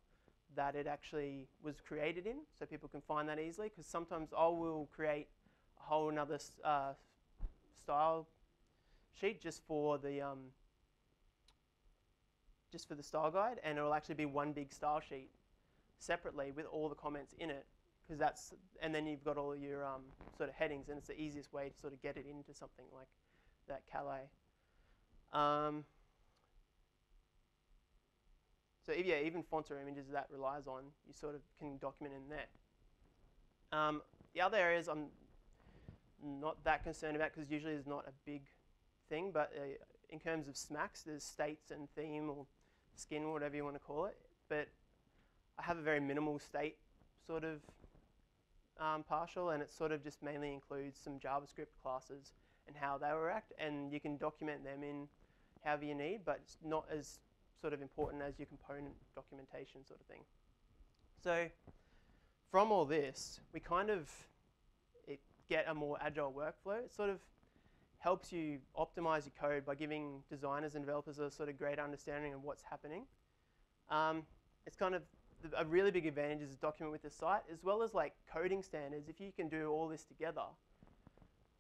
that it actually was created in, so people can find that easily. Because sometimes I will create a whole another uh, style sheet just for the um, just for the style guide, and it'll actually be one big style sheet separately with all the comments in it, because that's, and then you've got all your um, sort of headings, and it's the easiest way to sort of get it into something like that Calais. Um, so if, yeah, even fonts or images that relies on, you sort of can document in there. Um, the other areas I'm not that concerned about, because usually it's not a big thing, but uh, in terms of SMACSS, there's states and theme or skin, or whatever you want to call it. But I have a very minimal state sort of um, partial, and it sort of just mainly includes some JavaScript classes and how they will act, and you can document them in however you need, but it's not as sort of important as your component documentation sort of thing. So from all this, we kind of it get a more agile workflow. It sort of helps you optimize your code by giving designers and developers a sort of great understanding of what's happening. Um, it's kind of a really big advantage is document with the site, as well as like coding standards. If you can do all this together,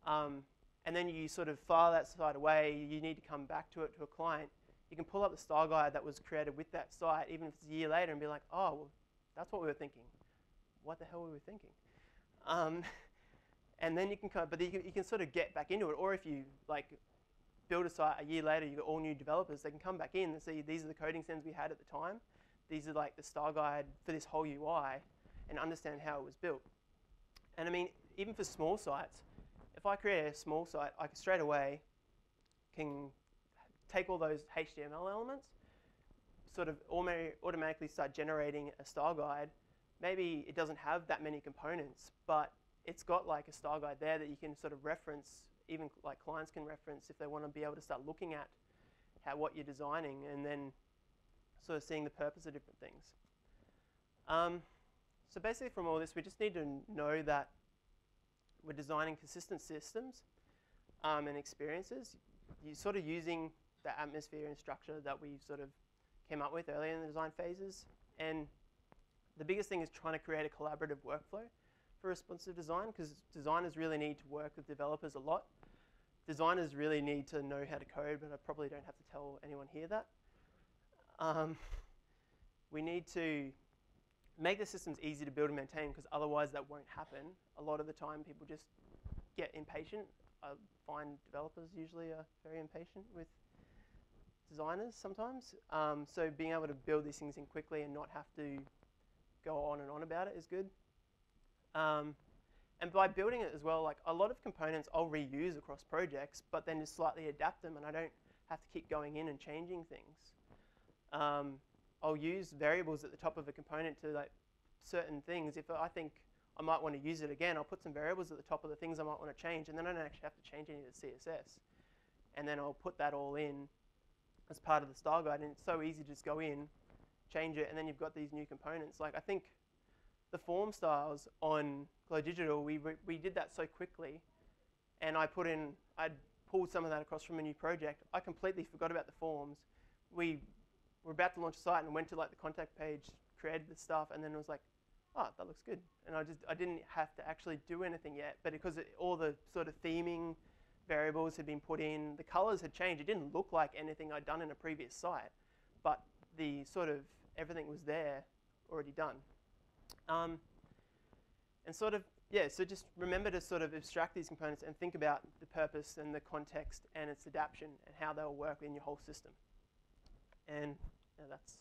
um, and then you sort of file that site away, you need to come back to it to a client, you can pull up the style guide that was created with that site, even if it's a year later, and be like, oh, well, that's what we were thinking. What the hell were we thinking? Um, and then you can kind of, but you can, you can sort of get back into it. Or if you like build a site a year later, you've got all new developers, they can come back in and see, these are the coding standards we had at the time. These are like the style guide for this whole U I, and understand how it was built. And I mean, even for small sites, if I create a small site, I can straight away can take all those H T M L elements, sort of automatically start generating a style guide. Maybe it doesn't have that many components, but it's got like a style guide there that you can sort of reference, even like clients can reference if they want to be able to start looking at how, what you're designing, and then sort of seeing the purpose of different things. Um, so basically from all this, we just need to know that we're designing consistent systems um, and experiences. You're sort of using the atmosphere and structure that we sort of came up with earlier in the design phases. And the biggest thing is trying to create a collaborative workflow for responsive design, because designers really need to work with developers a lot. Designers really need to know how to code, but I probably don't have to tell anyone here that. Um, we need to make the systems easy to build and maintain, because otherwise that won't happen. A lot of the time people just get impatient. I find developers usually are very impatient with designers sometimes. Um, so being able to build these things in quickly and not have to go on and on about it is good. Um, and by building it as well, like a lot of components I'll reuse across projects, but then just slightly adapt them, and I don't have to keep going in and changing things. Um, I'll use variables at the top of a component to like certain things. If I think I might want to use it again, I'll put some variables at the top of the things I might want to change, and then I don't actually have to change any of the C S S. And then I'll put that all in as part of the style guide, and it's so easy to just go in, change it, and then you've got these new components. Like I think the form styles on Glow Digital, we, we did that so quickly, and I put in, I pulled some of that across from a new project. I completely forgot about the forms. We We're about to launch a site and went to like the contact page, created the stuff, and then it was like, oh, that looks good. And I just I didn't have to actually do anything yet, but because it, all the sort of theming variables had been put in, the colors had changed. It didn't look like anything I'd done in a previous site, but the sort of everything was there already done. Um, and sort of yeah, so just remember to sort of abstract these components and think about the purpose and the context and its adaptation and how they'll work in your whole system. And yeah, that's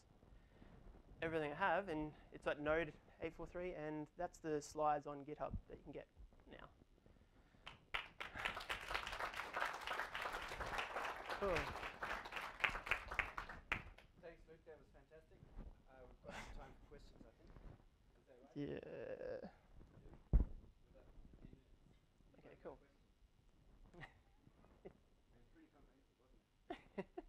everything I have, and it's at node eight forty-three, and that's the slides on GitHub that you can get now. Cool. Thanks, Luke. That was fantastic. Uh, we've got some time for questions, I think. Is that right? Yeah. yeah. Okay, cool. Pretty comprehensive, wasn't it?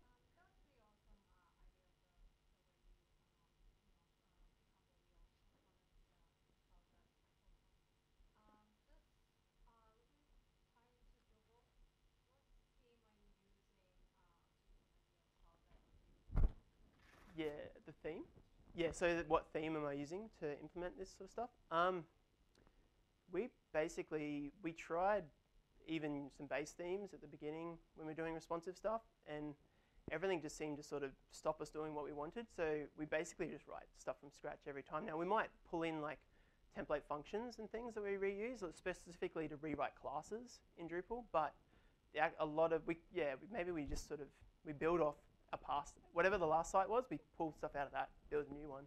Yeah, the theme. Yeah, so what theme am I using to implement this sort of stuff? Um, we basically, we tried even some base themes at the beginning when we were doing responsive stuff, and everything just seemed to sort of stop us doing what we wanted. So we basically just write stuff from scratch every time. Now, we might pull in like template functions and things that we reuse, or specifically to rewrite classes in Drupal, but a lot of, we, yeah, maybe we just sort of, we build off a past, whatever the last site was, we pull stuff out of that, build a new one.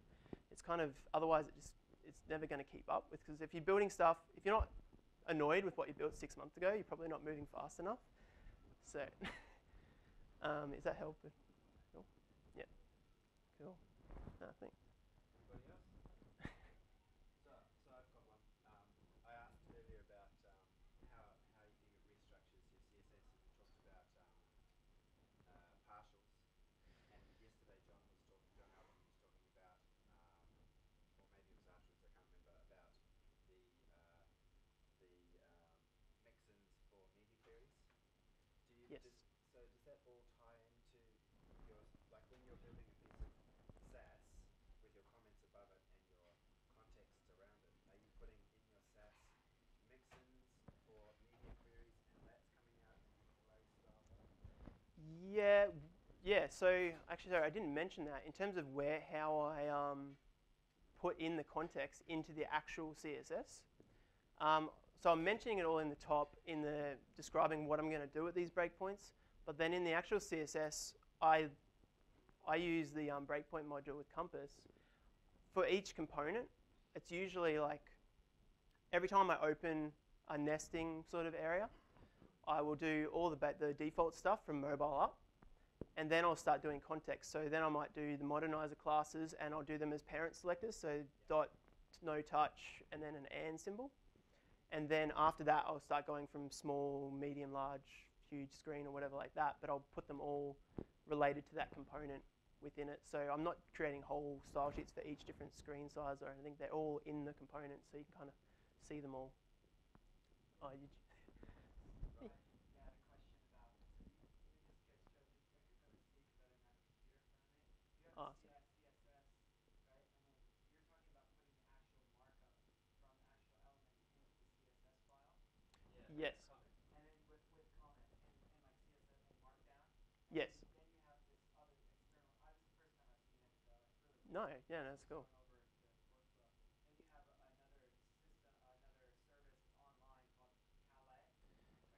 It's kind of, otherwise it just, it's never going to keep up, because if you're building stuff, if you're not annoyed with what you built six months ago, you're probably not moving fast enough. So, um, is that helping? Cool. Yeah. Cool. No, I think. Anybody else? so, so I've got one. Um, I asked earlier about um, how how you think it restructures your C S S, and you talked about um, uh, partials. And yesterday, John was talking. John Allen was talking about, um, or maybe it was afterwards. I can't remember about the uh, the um, mixins for media queries. Do you yes. Just, so does that all tie into your, like when you're building a piece of SaaS with your comments above it and your context around it, are you putting in your SaaS mixins for media queries and that's coming out in Calais Style? Yeah, yeah. So actually, sorry, I didn't mention that. In terms of where, how I um, put in the context into the actual C S S, um, so I'm mentioning it all in the top, in the describing what I'm going to do at these breakpoints. But then in the actual C S S, I, I use the um, breakpoint module with Compass. For each component, it's usually like every time I open a nesting sort of area, I will do all the, ba the default stuff from mobile up. And then I'll start doing context. So then I might do the Modernizr classes, and I'll do them as parent selectors. So dot, no touch, and then an and symbol. And then after that, I'll start going from small, medium, large, huge screen or whatever like that. But I'll put them all related to that component within it. So I'm not creating whole style sheets for each different screen size or anything. They're all in the component, so you can kind of see them all. Oh, did you? Oh, sorry. Yes. And then with, with comment and, and like C S S and markdown. Yes. And then you have this other external. I was the first time I've seen it, so it's really no, cool. Yeah, that's cool. Over the workflow. And you have another system, another service online called Calais.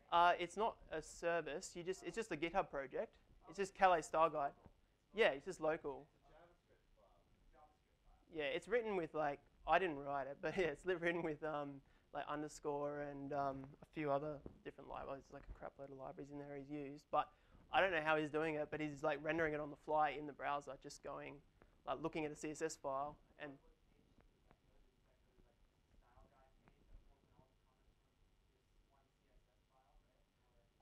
Right? Uh, it's not a service. You just it's just a GitHub project. Oh, it's just Calais Style Guide. It's yeah, it's just local. It's a JavaScript file. JavaScript file. Yeah, it's written with like I didn't write it, but yeah, it's written with um. like underscore and um, a few other different libraries, like a crap load of libraries in there he's used. But I don't know how he's doing it, but he's like rendering it on the fly in the browser, just going, like looking at a C S S file. And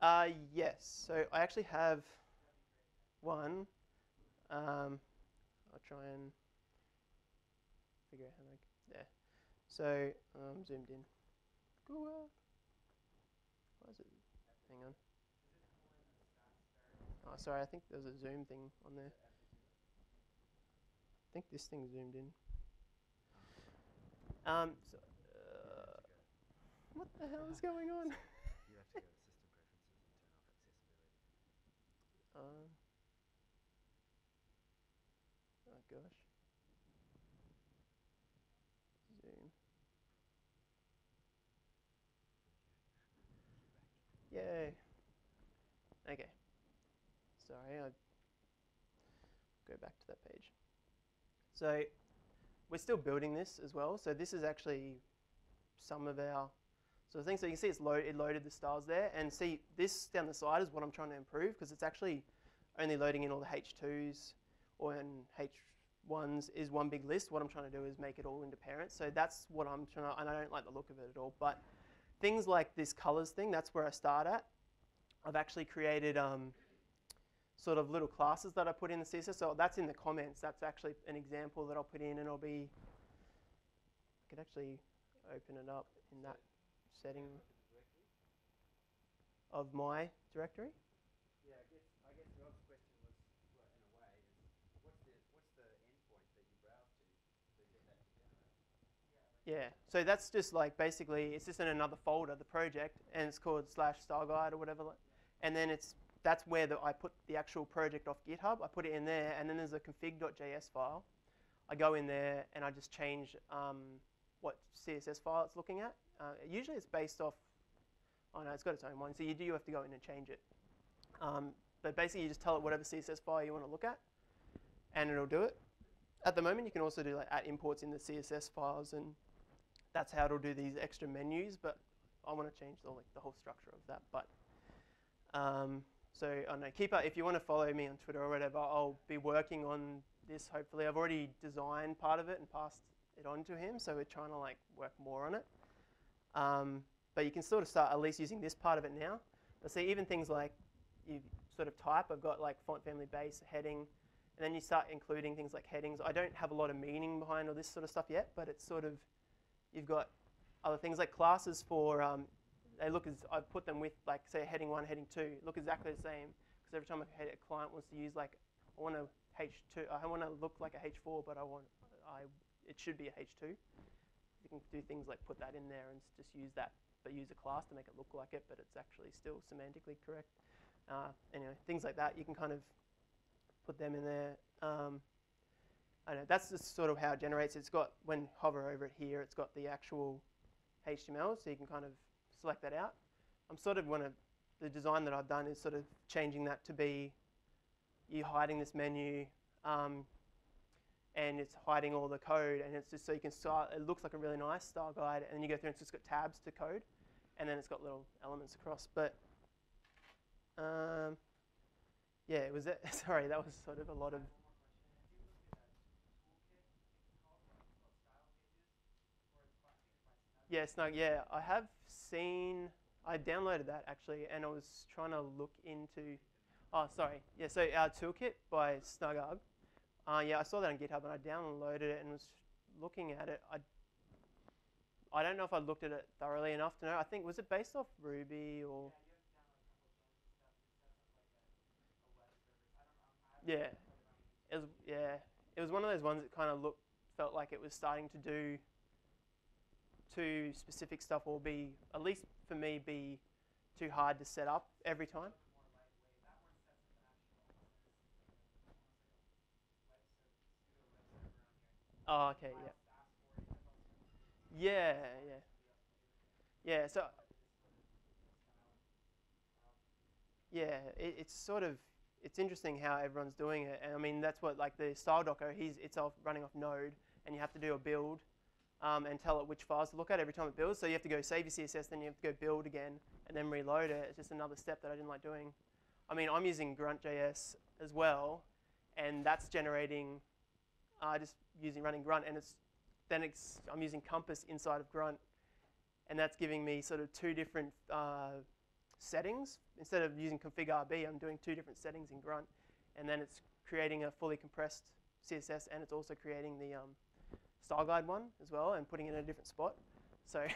uh, yes, so I actually have one. Um, I'll try and figure out how to, there. So I'm um, zoomed in. Why is it? Hang on. Oh, sorry. I think there's a zoom thing on there. I think this thing's zoomed in. Um. So, uh, what the hell is going on? You have to go to system preferences and turn off accessibility. Um. Oh gosh. Zoom. Yay. Okay. Sorry, I go back to that page. So we're still building this as well. So this is actually some of our sort of things. So you can see it's load, it loaded the styles there. And see, this down the side is what I'm trying to improve, because it's actually only loading in all the H twos or in H ones is one big list. What I'm trying to do is make it all into parents. So that's what I'm trying to, and I don't like the look of it at all, but things like this colors thing, that's where I start at. I've actually created um, sort of little classes that I put in the C S S. So that's in the comments. That's actually an example that I'll put in, and I'll be, I could actually open it up in that setting of my directory. Yeah, I guess, I guess Rob's question was, well, in a way, is what's the, what's the endpoint that you browse to to get that together? Yeah, so that's just like basically, it's just in another folder, the project, and it's called slash style guide or whatever. And then it's that's where the, I put the actual project off GitHub. I put it in there, and then there's a config.js file. I go in there, and I just change um, what C S S file it's looking at. Uh, usually it's based off, oh no, it's got its own one, so you do have to go in and change it. Um, but basically, you just tell it whatever C S S file you want to look at, and it'll do it. At the moment, you can also do like add imports in the C S S files, and that's how it'll do these extra menus. But I want to change the, like, the whole structure of that. But um, so I know, Keeper, if you want to follow me on Twitter or whatever, I'll be working on this. Hopefully, I've already designed part of it and passed it on to him. So we're trying to like work more on it. Um, but you can sort of start at least using this part of it now. But see, even things like you sort of type. I've got like font family base, heading. And then you start including things like headings. I don't have a lot of meaning behind all this sort of stuff yet, but it's sort of, you've got other things like classes for, um, they look as, I've put them with like say heading one, heading two, look exactly the same. Because every time a client wants to use like, I want a H two, I want to look like a H four, but I want, I, it should be a H two. You can do things like put that in there and just use that, but use a class to make it look like it, but it's actually still semantically correct. Uh, anyway, things like that, you can kind of put them in there. Um, I know, that's just sort of how it generates. It's got, when hover over it here, it's got the actual H T M L, so you can kind of select that out. I'm sort of one of, the design that I've done is sort of changing that to be you hiding this menu, um, and it's hiding all the code, and it's just so you can start, it looks like a really nice style guide, and then you go through and it's just got tabs to code, and then it's got little elements across. But, um, yeah, it was that. Sorry, that was sort of a lot of. Yes, no, yeah, I have seen. I downloaded that actually, and I was trying to look into. Oh, sorry. Yeah, so our toolkit by Snugug. Uh, yeah, I saw that on GitHub, and I downloaded it and was looking at it. I. I don't know if I looked at it thoroughly enough to know. I think was it based off Ruby or. Yeah, it was, yeah, it was one of those ones that kind of looked, felt like it was starting to do too specific stuff, or be, at least for me, be too hard to set up every time. Oh, okay, yeah. Yeah, yeah. Yeah, so, yeah, it, it's sort of, it's interesting how everyone's doing it, and I mean that's what like the StyleDocco, he's it's off running off Node, and you have to do a build, um, and tell it which files to look at every time it builds. So you have to go save your C S S, then you have to go build again, and then reload it. It's just another step that I didn't like doing. I mean, I'm using Grunt dot J S as well, and that's generating, uh, just using running Grunt, and it's then it's, I'm using Compass inside of Grunt, and that's giving me sort of two different. Uh, settings. Instead of using config R B, I'm doing two different settings in Grunt, and then it's creating a fully compressed C S S, and it's also creating the um, style guide one as well and putting it in a different spot. So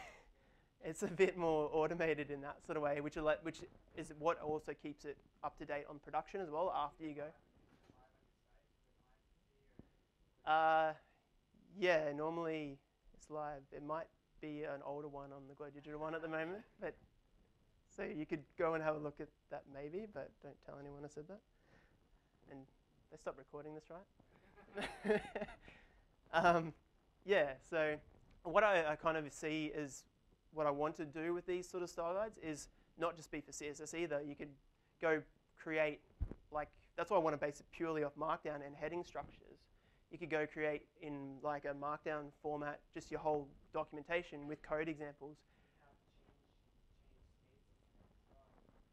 it's a bit more automated in that sort of way, which, are, which is what also keeps it up to date on production as well after you go. Uh, yeah, normally it's live. It might be an older one on the Glow Digital one at the moment, but so you could go and have a look at that maybe, but don't tell anyone I said that. And they stopped recording this, right? um, yeah, so what I, I kind of see is what I want to do with these sort of style guides is not just be for C S S either. You could go create, like, that's why I want to base it purely off Markdown and heading structures. You could go create in like a Markdown format, just your whole documentation with code examples.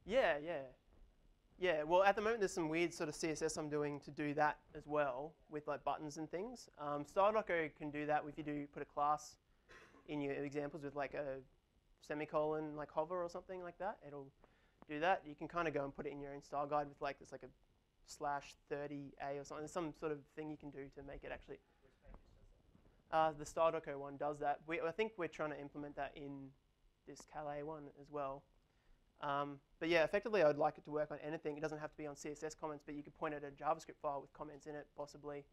Yeah, yeah. Yeah, well, at the moment, there's some weird sort of C S S I'm doing to do that as well with like buttons and things. Um, StyleDocco can do that if you do put a class in your examples with like a semicolon, like hover or something like that. It'll do that. You can kind of go and put it in your own style guide with like, there's like a slash thirty A or something. There's some sort of thing you can do to make it actually. Uh, the StyleDocco one does that. We, I think we're trying to implement that in this Calais one as well. Um, but yeah, effectively, I would like it to work on anything. It doesn't have to be on C S S comments, but you could point at a JavaScript file with comments in it, possibly.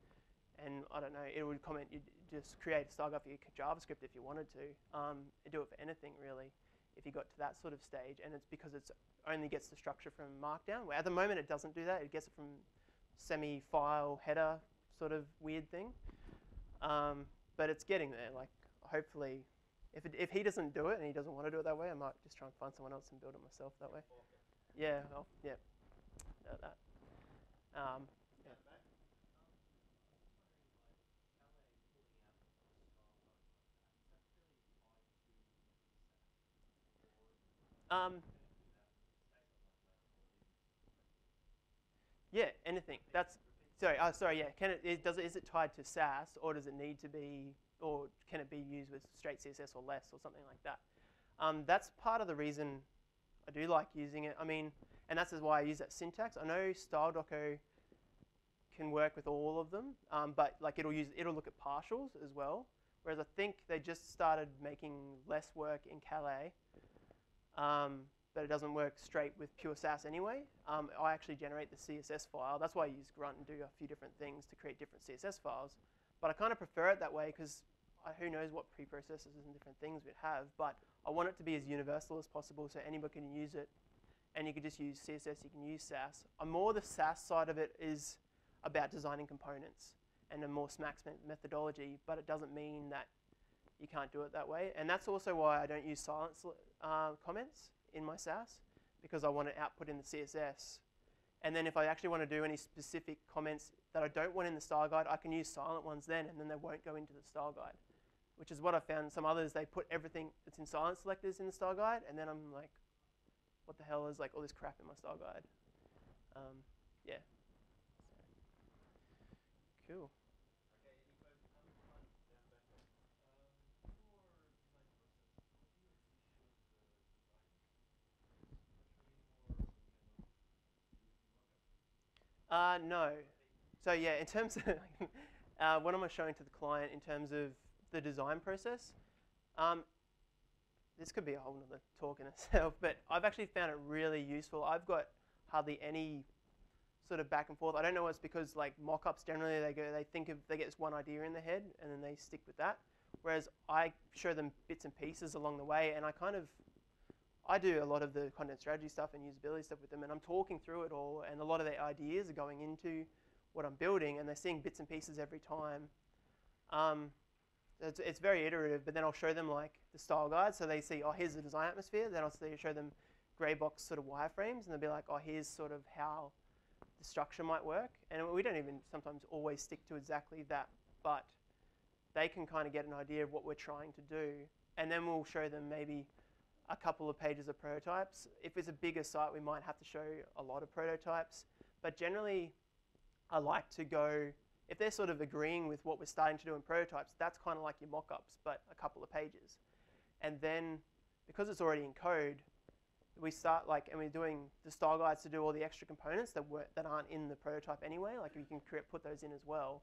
And I don't know, it would comment, you'd just create a style guide for your JavaScript if you wanted to. Um, do it for anything, really, if you got to that sort of stage. And it's because it's only gets the structure from Markdown, where at the moment it doesn't do that. It gets it from semi-file header sort of weird thing. Um, but it's getting there. Like, hopefully, if, it, if he doesn't do it and he doesn't want to do it that way, I might just try and find someone else and build it myself that way. Yeah, well, yeah. About that. Um, yeah. Um, yeah, anything. That's sorry. Oh, sorry. Yeah. Can it? Is, does it? Is it tied to sass, or does it need to be, or can it be used with straight C S S or less, or something like that? Um, that's part of the reason I do like using it. I mean, and that's why I use that syntax. I know StyleDocco can work with all of them, um, but like it'll use it'll look at partials as well. Whereas I think they just started making less work in Calais. Um, but it doesn't work straight with pure sass anyway. Um, I actually generate the C S S file. That's why I use Grunt and do a few different things to create different C S S files. But I kind of prefer it that way because who knows what preprocessors and different things we'd have. But I want it to be as universal as possible so anybody can use it. And you can just use C S S, you can use sass. I'm more the sass side of it is about designing components and a more SMACSS methodology. But it doesn't mean that you can't do it that way. And that's also why I don't use silence uh, comments in my sass, because I want to output in the C S S. And then if I actually want to do any specific comments that I don't want in the style guide, I can use silent ones then, and then they won't go into the style guide, which is what I found. Some others, they put everything that's in silent selectors in the style guide, and then I'm like, what the hell is like all this crap in my style guide? Um, yeah. Cool. Uh, no. So yeah, in terms of uh, what am I showing to the client in terms of the design process, um, this could be a whole nother talk in itself, but I've actually found it really useful. I've got hardly any sort of back and forth. I don't know it's because like mock-ups generally they go, they think of, they get this one idea in their head and then they stick with that. Whereas I show them bits and pieces along the way, and I kind of I do a lot of the content strategy stuff and usability stuff with them, and I'm talking through it all, and a lot of their ideas are going into what I'm building, and they're seeing bits and pieces every time. Um, it's, it's very iterative, but then I'll show them like the style guide, so they see, oh, here's the design atmosphere, then I'll see, show them grey box sort of wireframes, and they'll be like, oh, here's sort of how the structure might work. And we don't even sometimes always stick to exactly that, but they can kind of get an idea of what we're trying to do, and then we'll show them maybe a couple of pages of prototypes. If it's a bigger site, we might have to show a lot of prototypes. But generally, I like to go, if they're sort of agreeing with what we're starting to do in prototypes, that's kind of like your mock-ups, but a couple of pages. And then, because it's already in code, we start like, and we're doing the style guides to do all the extra components that, were, that aren't in the prototype anyway. Like, you can create, put those in as well.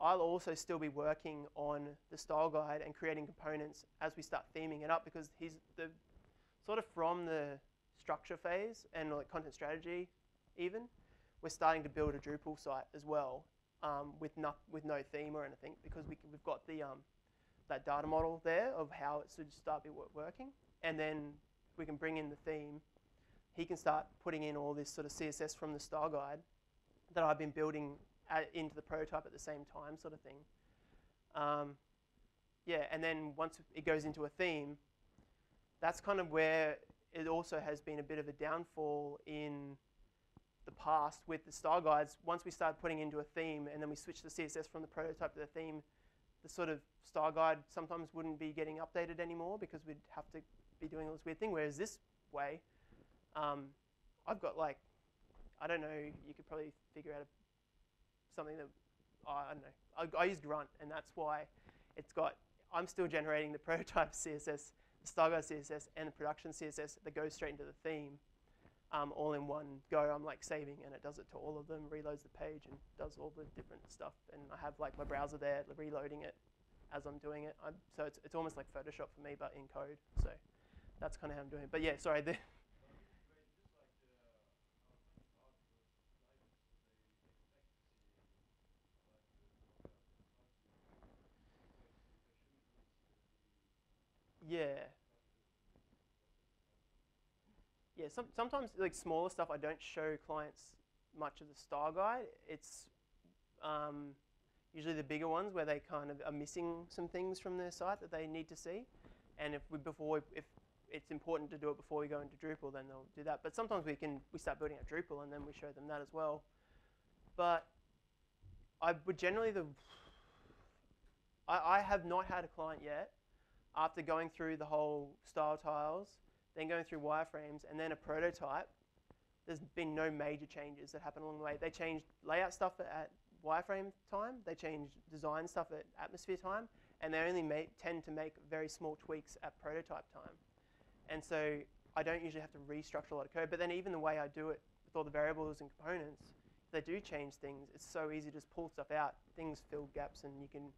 I'll also still be working on the style guide and creating components as we start theming it up, because he's the sort of from the structure phase and like content strategy even, we're starting to build a Drupal site as well um, with, no, with no theme or anything, because we can, we've got the, um, that data model there of how it should start be working. And then we can bring in the theme. He can start putting in all this sort of C S S from the style guide that I've been building into the prototype at the same time sort of thing. Um, yeah, and then once it goes into a theme, that's kind of where it also has been a bit of a downfall in the past with the style guides. Once we start putting into a theme and then we switch the C S S from the prototype to the theme, the sort of style guide sometimes wouldn't be getting updated anymore because we'd have to be doing all this weird thing. Whereas this way, um, I've got like, I don't know, you could probably figure out a something that, oh, I don't know, I, I use Grunt, and that's why it's got, I'm still generating the prototype C S S, the style guide C S S, and the production C S S that goes straight into the theme, um, all in one go. I'm like saving, and it does it to all of them, reloads the page, and does all the different stuff. And I have like my browser there reloading it as I'm doing it. I'm, so it's, it's almost like Photoshop for me, but in code. So that's kind of how I'm doing it. But yeah, sorry. The, Yeah. yeah, some, sometimes like smaller stuff, I don't show clients much of the style guide. It's um, usually the bigger ones where they kind of are missing some things from their site that they need to see. And if we, before, if it's important to do it before we go into Drupal, then they'll do that. But sometimes we can we start building out Drupal and then we show them that as well. But I would generally the I, I have not had a client yet after going through the whole style tiles, then going through wireframes and then a prototype. There's been no major changes that happen along the way. They changed layout stuff at wireframe time. They changed design stuff at atmosphere time. And they only make, tend to make very small tweaks at prototype time. And so I don't usually have to restructure a lot of code. But then even the way I do it with all the variables and components, if they do change things, it's so easy to just pull stuff out. Things fill gaps, and you can,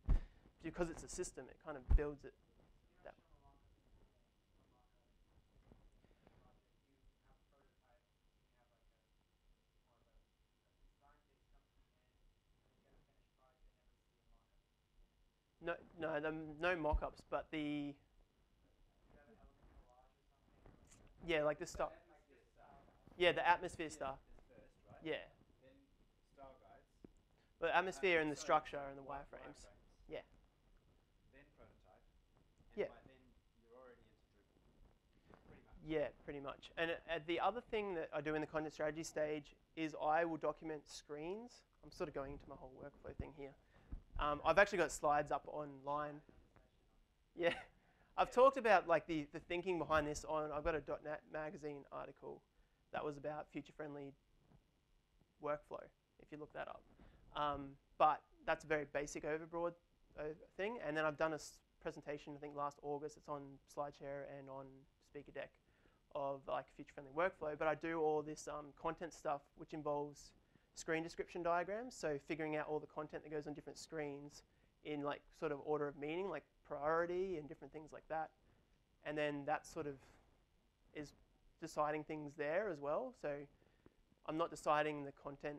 because it's a system, it kind of builds it. That. No, no, the, no mock-ups, but the yeah, like the stuff. Like uh, yeah, the atmosphere stuff. First, right? Yeah. Then style guides. Well, atmosphere uh, and the so structure and the wireframes. wireframes. Yeah. Then prototype. And yeah. By then you're already into Drupal. Pretty much. Yeah, pretty much. And uh, the other thing that I do in the content strategy stage is I will document screens. I'm sort of going into my whole workflow thing here. Um, I've actually got slides up online. Yeah, I've yeah. talked about like the, the thinking behind this on, I've got a .NET magazine article that was about future-friendly workflow, if you look that up. Um, but that's a very basic overbroad uh, thing. And then I've done a presentation, I think last August, it's on SlideShare and on Speaker Deck of like future-friendly workflow. But I do all this um, content stuff, which involves screen description diagrams, so figuring out all the content that goes on different screens in like sort of order of meaning, like priority and different things like that. And then that sort of is deciding things there as well. So I'm not deciding the content.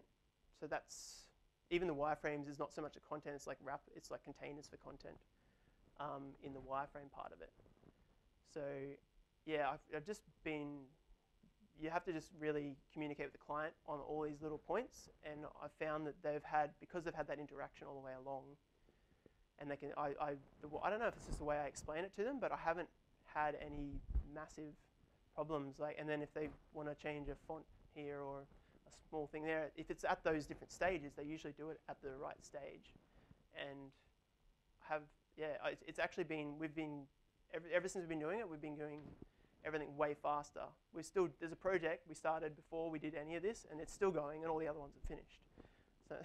So that's, even the wireframes is not so much the content, it's like wrap, it's like containers for content um, in the wireframe part of it. So yeah, I've, I've just been, you have to just really communicate with the client on all these little points. And I found that they've had, because they've had that interaction all the way along, and they can, I, I, I don't know if it's just the way I explain it to them, but I haven't had any massive problems. Like, and then if they want to change a font here or a small thing there, if it's at those different stages, they usually do it at the right stage. And have, yeah, it's, it's actually been, we've been, ever, ever since we've been doing it, we've been doing everything way faster. We're still, there's a project we started before we did any of this, and it's still going, and all the other ones are finished. So